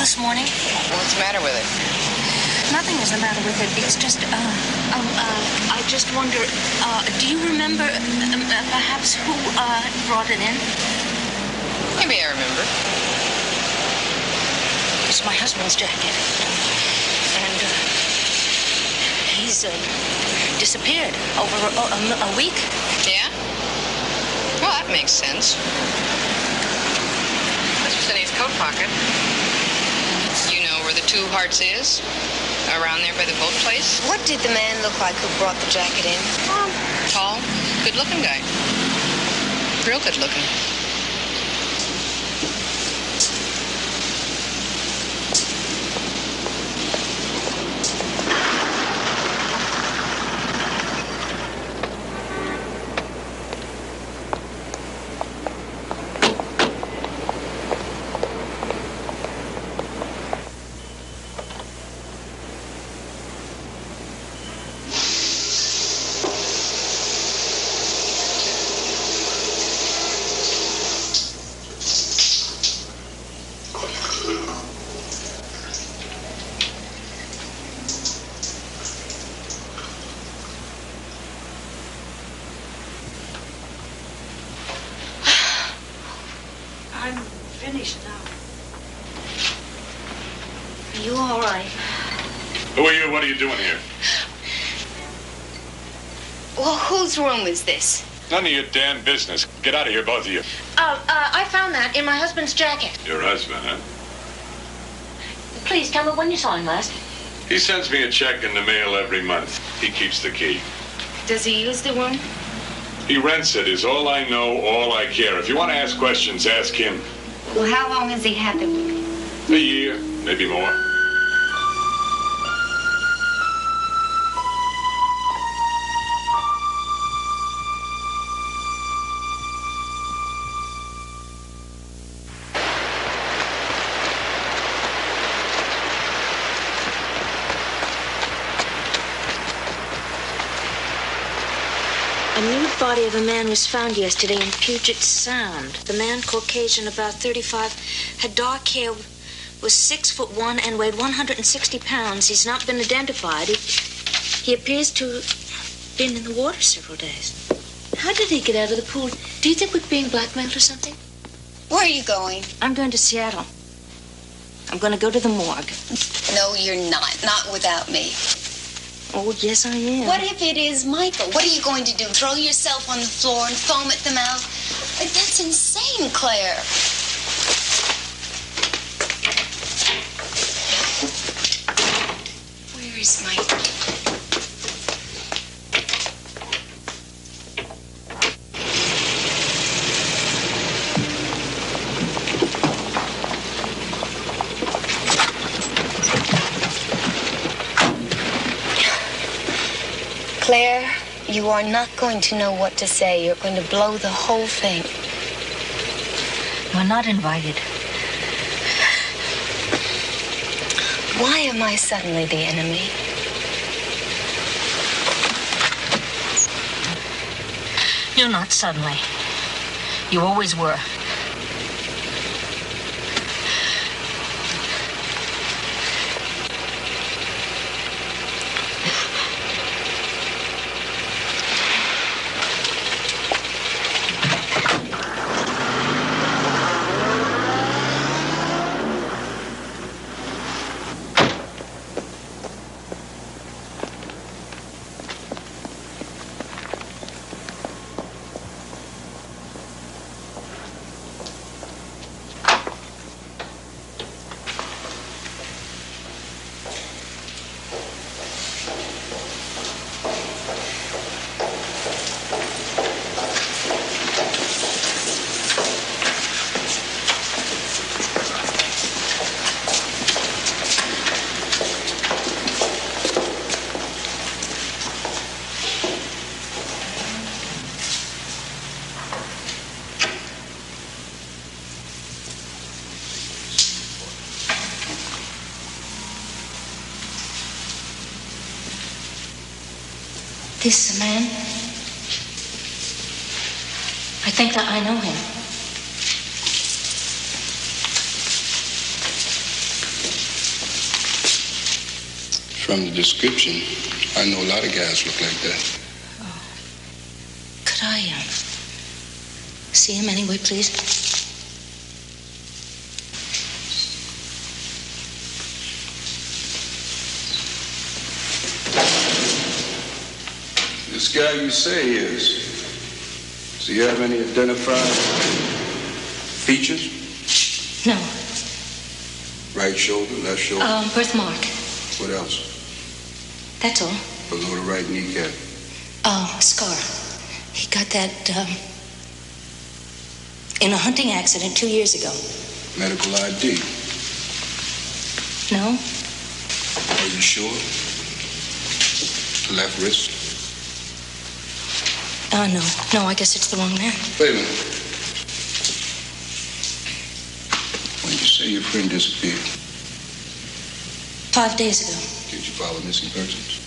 This morning? What's the matter with it? Nothing is the matter with it. It's just, I just wonder, do you remember, perhaps, who brought it in? Maybe I remember. It's my husband's jacket. And he's disappeared over a week. Yeah? Well, that makes sense. This was in his coat pocket. Two Hearts is around there by the boat place. What did the man look like who brought the jacket in? Tall, good-looking guy. Real good-looking. finished now. Are you all right? Who are you? What are you doing here? Well, whose room is this? None of your damn business. Get out of here, both of you. I found that in my husband's jacket. Your husband, huh? Please tell me when you saw him last. He sends me a check in the mail every month. He keeps the key. Does he use the room? He rents it, is all I know, all I care. If you want to ask questions, ask him. Well, how long has he had the room? A year, maybe more. The body of a man was found yesterday in Puget Sound. The man, Caucasian, about 35, had dark hair, was 6'1" and weighed 160 pounds. He's not been identified. He appears to have been in the water several days. How did he get out of the pool? Do you think we're being blackmailed or something? Where are you going? I'm going to Seattle. I'm going to go to the morgue. No, you're not. Not without me. Oh, yes, I am. What if it is Michael? What are you going to do? Throw yourself on the floor and foam at the mouth? That's insane, Claire. Where is Michael? Claire, you are not going to know what to say. You're going to blow the whole thing. You're not invited. Why am I suddenly the enemy? You're not suddenly. You always were. This man, I think that I know him. From the description, I know a lot of guys look like that. Oh. Could I see him anyway, please? This guy you say is, does he have any identified features? No. Right shoulder, left shoulder? Birthmark. What else? That's all. Below the right kneecap? Oh, a scar. He got that, in a hunting accident 2 years ago. Medical ID? No. Are you sure? Left wrist? No, I guess it's the wrong man. Wait a minute. When you say your friend disappeared? 5 days ago. Did you follow missing persons?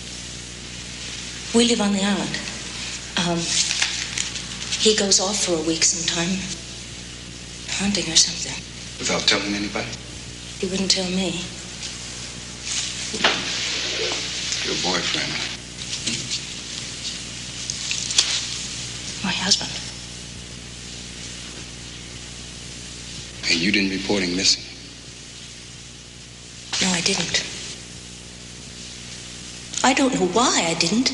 We live on the island. He goes off for a week sometime. Hunting or something. Without telling anybody? He wouldn't tell me. Your boyfriend. My husband. Hey, you didn't report him missing. No, I didn't. I don't know why I didn't.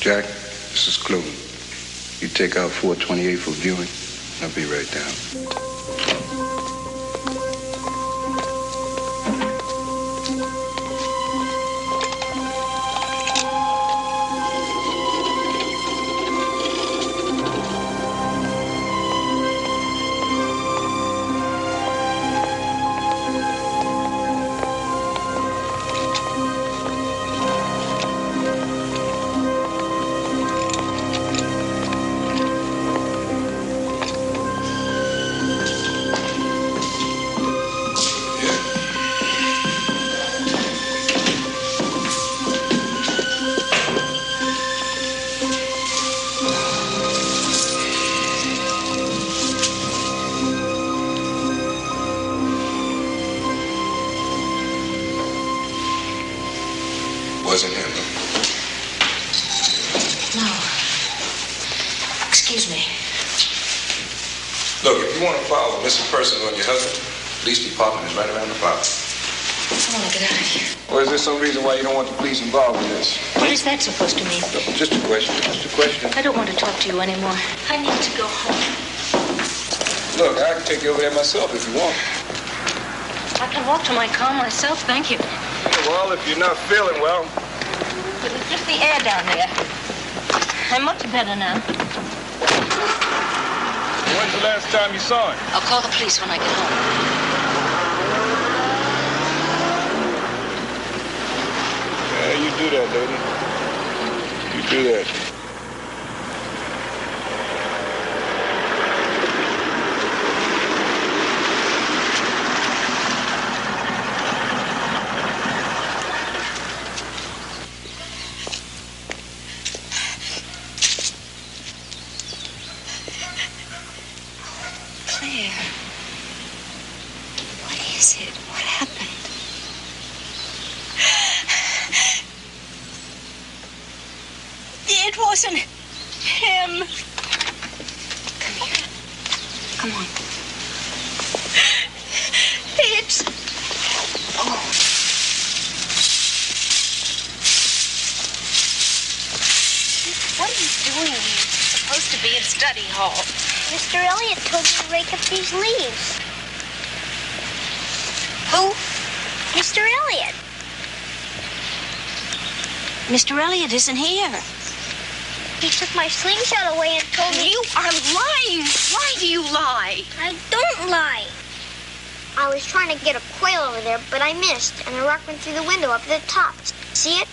Jack, this is Clue. You take out 428 for viewing. I'll be right down. Wasn't him. No. Excuse me. Look, if you want to file a missing person on your husband, police department is right around the block. I want to get out of here. Or is there some reason why you don't want the police involved in this? What is that supposed to mean? Just a question. Just a question. I don't want to talk to you anymore. I need to go home. Look, I can take you over there myself if you want. I can walk to my car myself, thank you. Well, if you're not feeling well. It was just the air down there. I'm much better now. When's the last time you saw him? I'll call the police when I get home. Yeah, you do that, lady. You do that. Mr. Elliott told me to rake up these leaves. Who? Mr. Elliott. Mr. Elliott isn't here. He took my slingshot away and told me... You are lying! Why do you lie? I don't lie. I was trying to get a quail over there, but I missed, and a rock went through the window up at the top. See it?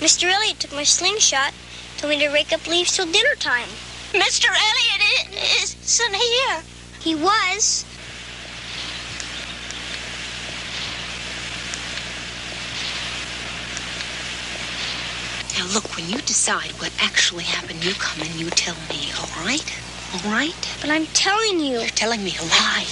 Mr. Elliott took my slingshot, told me to rake up leaves till dinner time. Mr. Elliott isn't here. He was. Now, look, when you decide what actually happened, you come and you tell me, all right? All right? But I'm telling you. You're telling me a lie.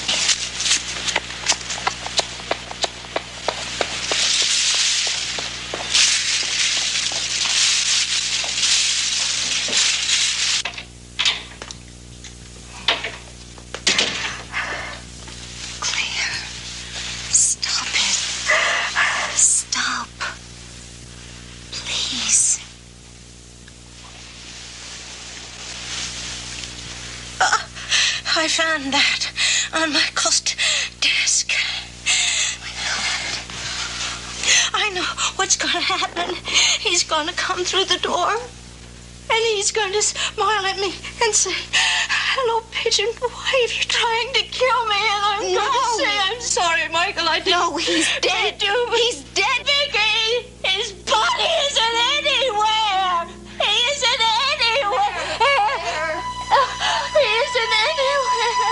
Through the door, and he's going to smile at me and say, "Hello, Pigeon Boy, if you're trying to kill me," and I'm going to say, "I'm sorry, Michael, I didn't." No, he's dead. He's dead, Vicky. His body isn't anywhere. He isn't anywhere. He isn't anywhere.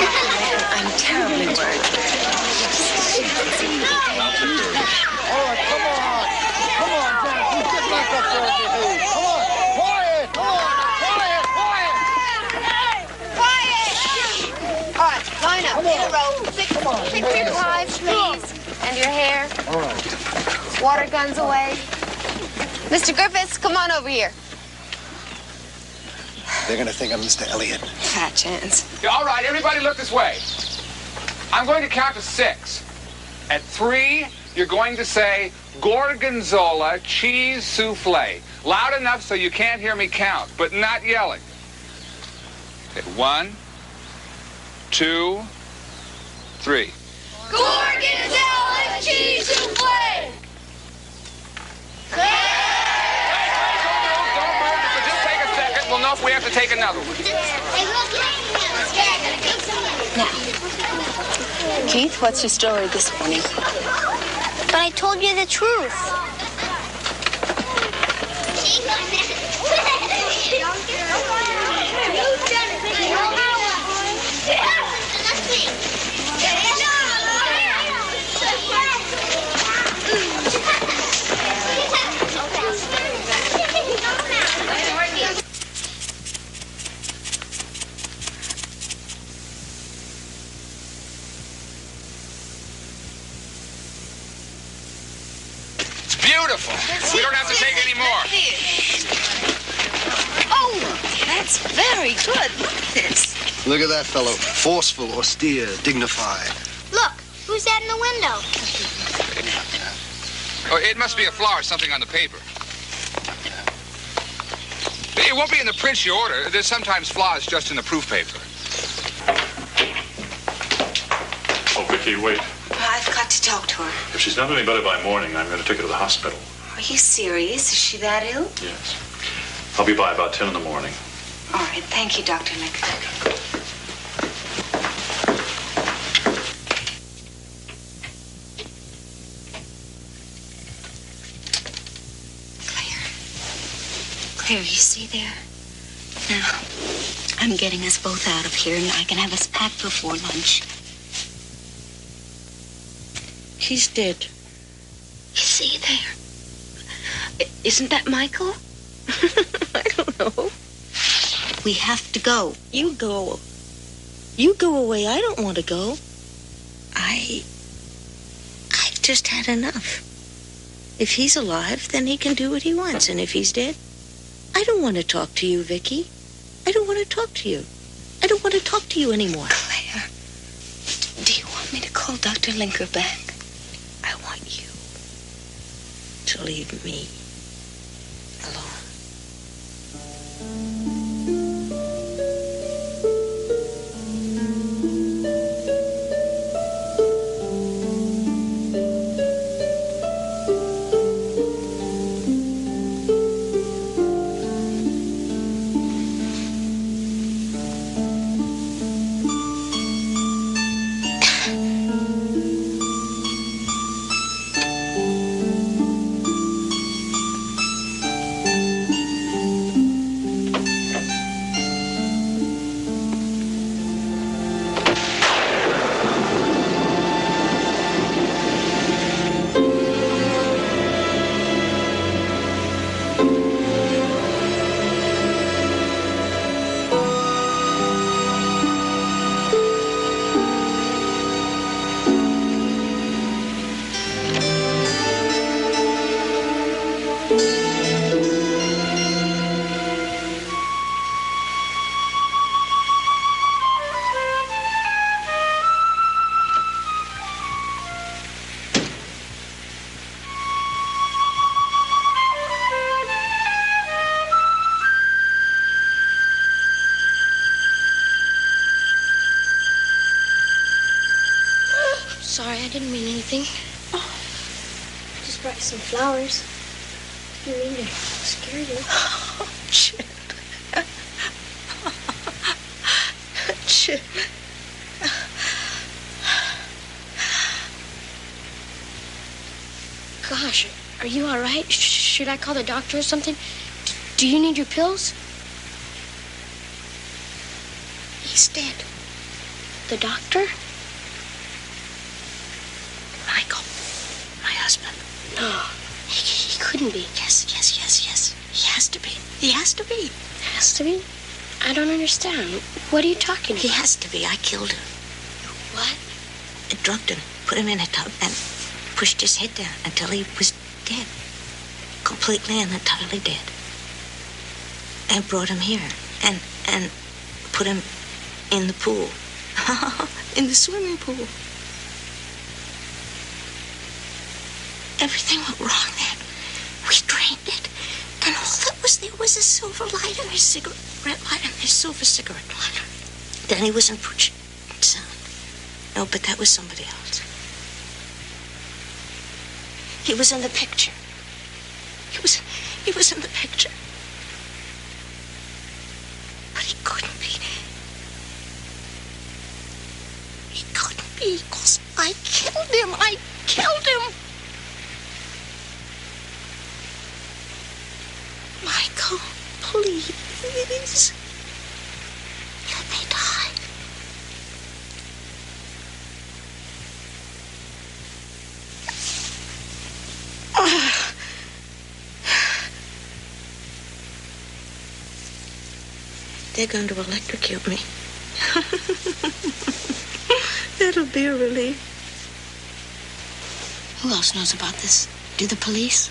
I'm terribly worried. Come on, quiet, quiet, quiet! Picture your lives, please. And your hair. All right. Water guns away. Mr. Griffiths, come on over here. They're going to think I'm Mr. Elliot. Fat chance. Yeah, all right, everybody look this way. I'm going to count to 6. At 3, you're going to say Gorgonzola cheese souffle. Loud enough so you can't hear me count, but not yelling. Okay, 1, 2, 3. Gorgonzola cheese souffle! We'll know if we have to take another one. Now, Keith, what's your story this morning? But I told you the truth. We don't have to take any more. Oh, that's very good. Look at this. Look at that fellow. Forceful, austere, dignified. Look, who's that in the window? Oh, it must be a flower, something on the paper. It won't be in the prints you order. There's sometimes flaws just in the proof paper. Oh, Vicky, wait. I've got to talk to her. If she's not any better by morning, I'm going to take her to the hospital. Are you serious? Is she that ill? Yes. I'll be by about 10 in the morning. All right. Thank you, Dr. Nick. Okay. Claire, you see there? Now, I'm getting us both out of here, and I can have us packed before lunch. She's dead. You see there? Isn't that Michael? I don't know. We have to go. You go. You go away. I don't want to go. I just had enough. If he's alive, then he can do what he wants. And if he's dead, I don't want to talk to you, Vicky. I don't want to talk to you. I don't want to talk to you anymore. Claire, do you want me to call Dr. Linker back? I want you to leave me. Some flowers. You mean to scare you? Oh, Chip. Chip. Gosh, are you all right? Should I call the doctor or something? Do you need your pills? He's dead. The doctor? Yes. He has to be. Has to be? I don't understand. What are you talking about? He has to be. I killed him. What? drugged him, put him in a tub, and pushed his head down until he was dead, completely and entirely dead. And brought him here and put him in the pool, in the swimming pool. Everything went wrong then. We drained it, and all that was there was a silver light and a cigarette light and a silver cigarette lighter. Then he was in sound. No, but that was somebody else. He was in the picture. He was in the picture. But he couldn't be. He couldn't be because I killed him. I killed him. Michael, please. Let me die. They're going to electrocute me. That'll be a relief. Who else knows about this? Do the police?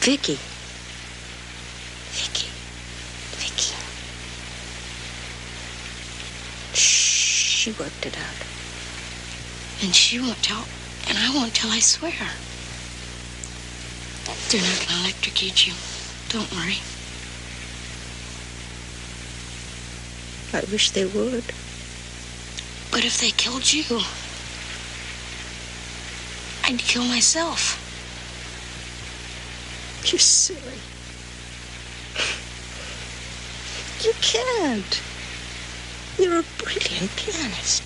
Vicky. Vicky. She worked it out. And she won't tell, and I won't tell, I swear. They're not going to electrocute you. Don't worry. I wish they would. But if they killed you, I'd kill myself. You're silly. You can't. You're a brilliant pianist.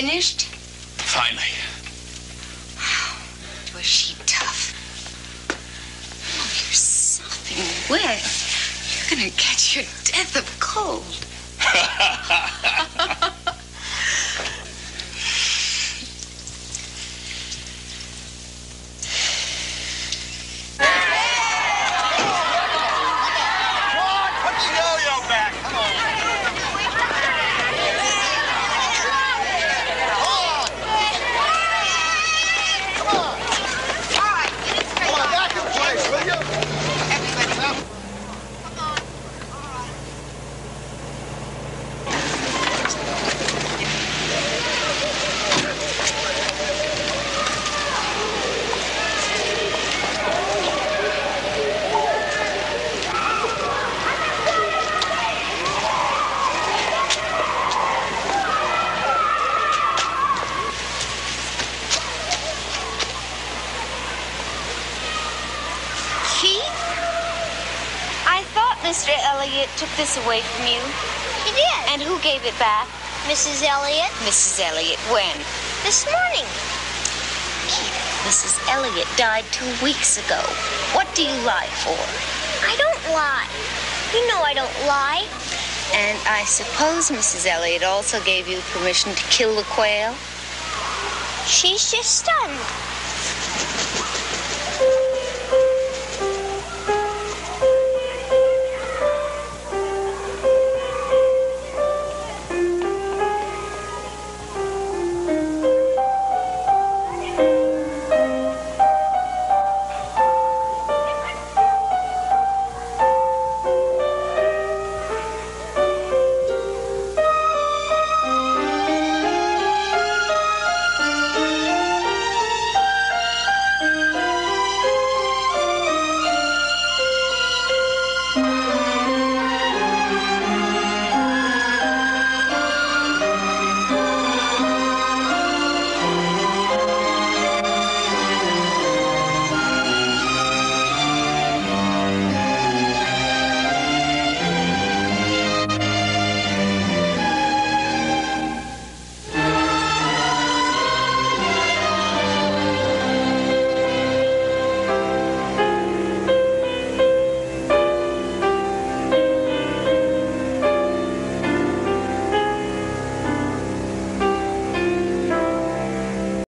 finished? Finally. Wow, was she tough? Oh, you're sopping wet. You're gonna catch your death of cold. Mr. Elliot took this away from you. He did. And who gave it back? Mrs. Elliot. Mrs. Elliot, when? This morning. Keith, Mrs. Elliot died 2 weeks ago. What do you lie for? I don't lie. You know I don't lie. And I suppose Mrs. Elliot also gave you permission to kill the quail? She's just stunned.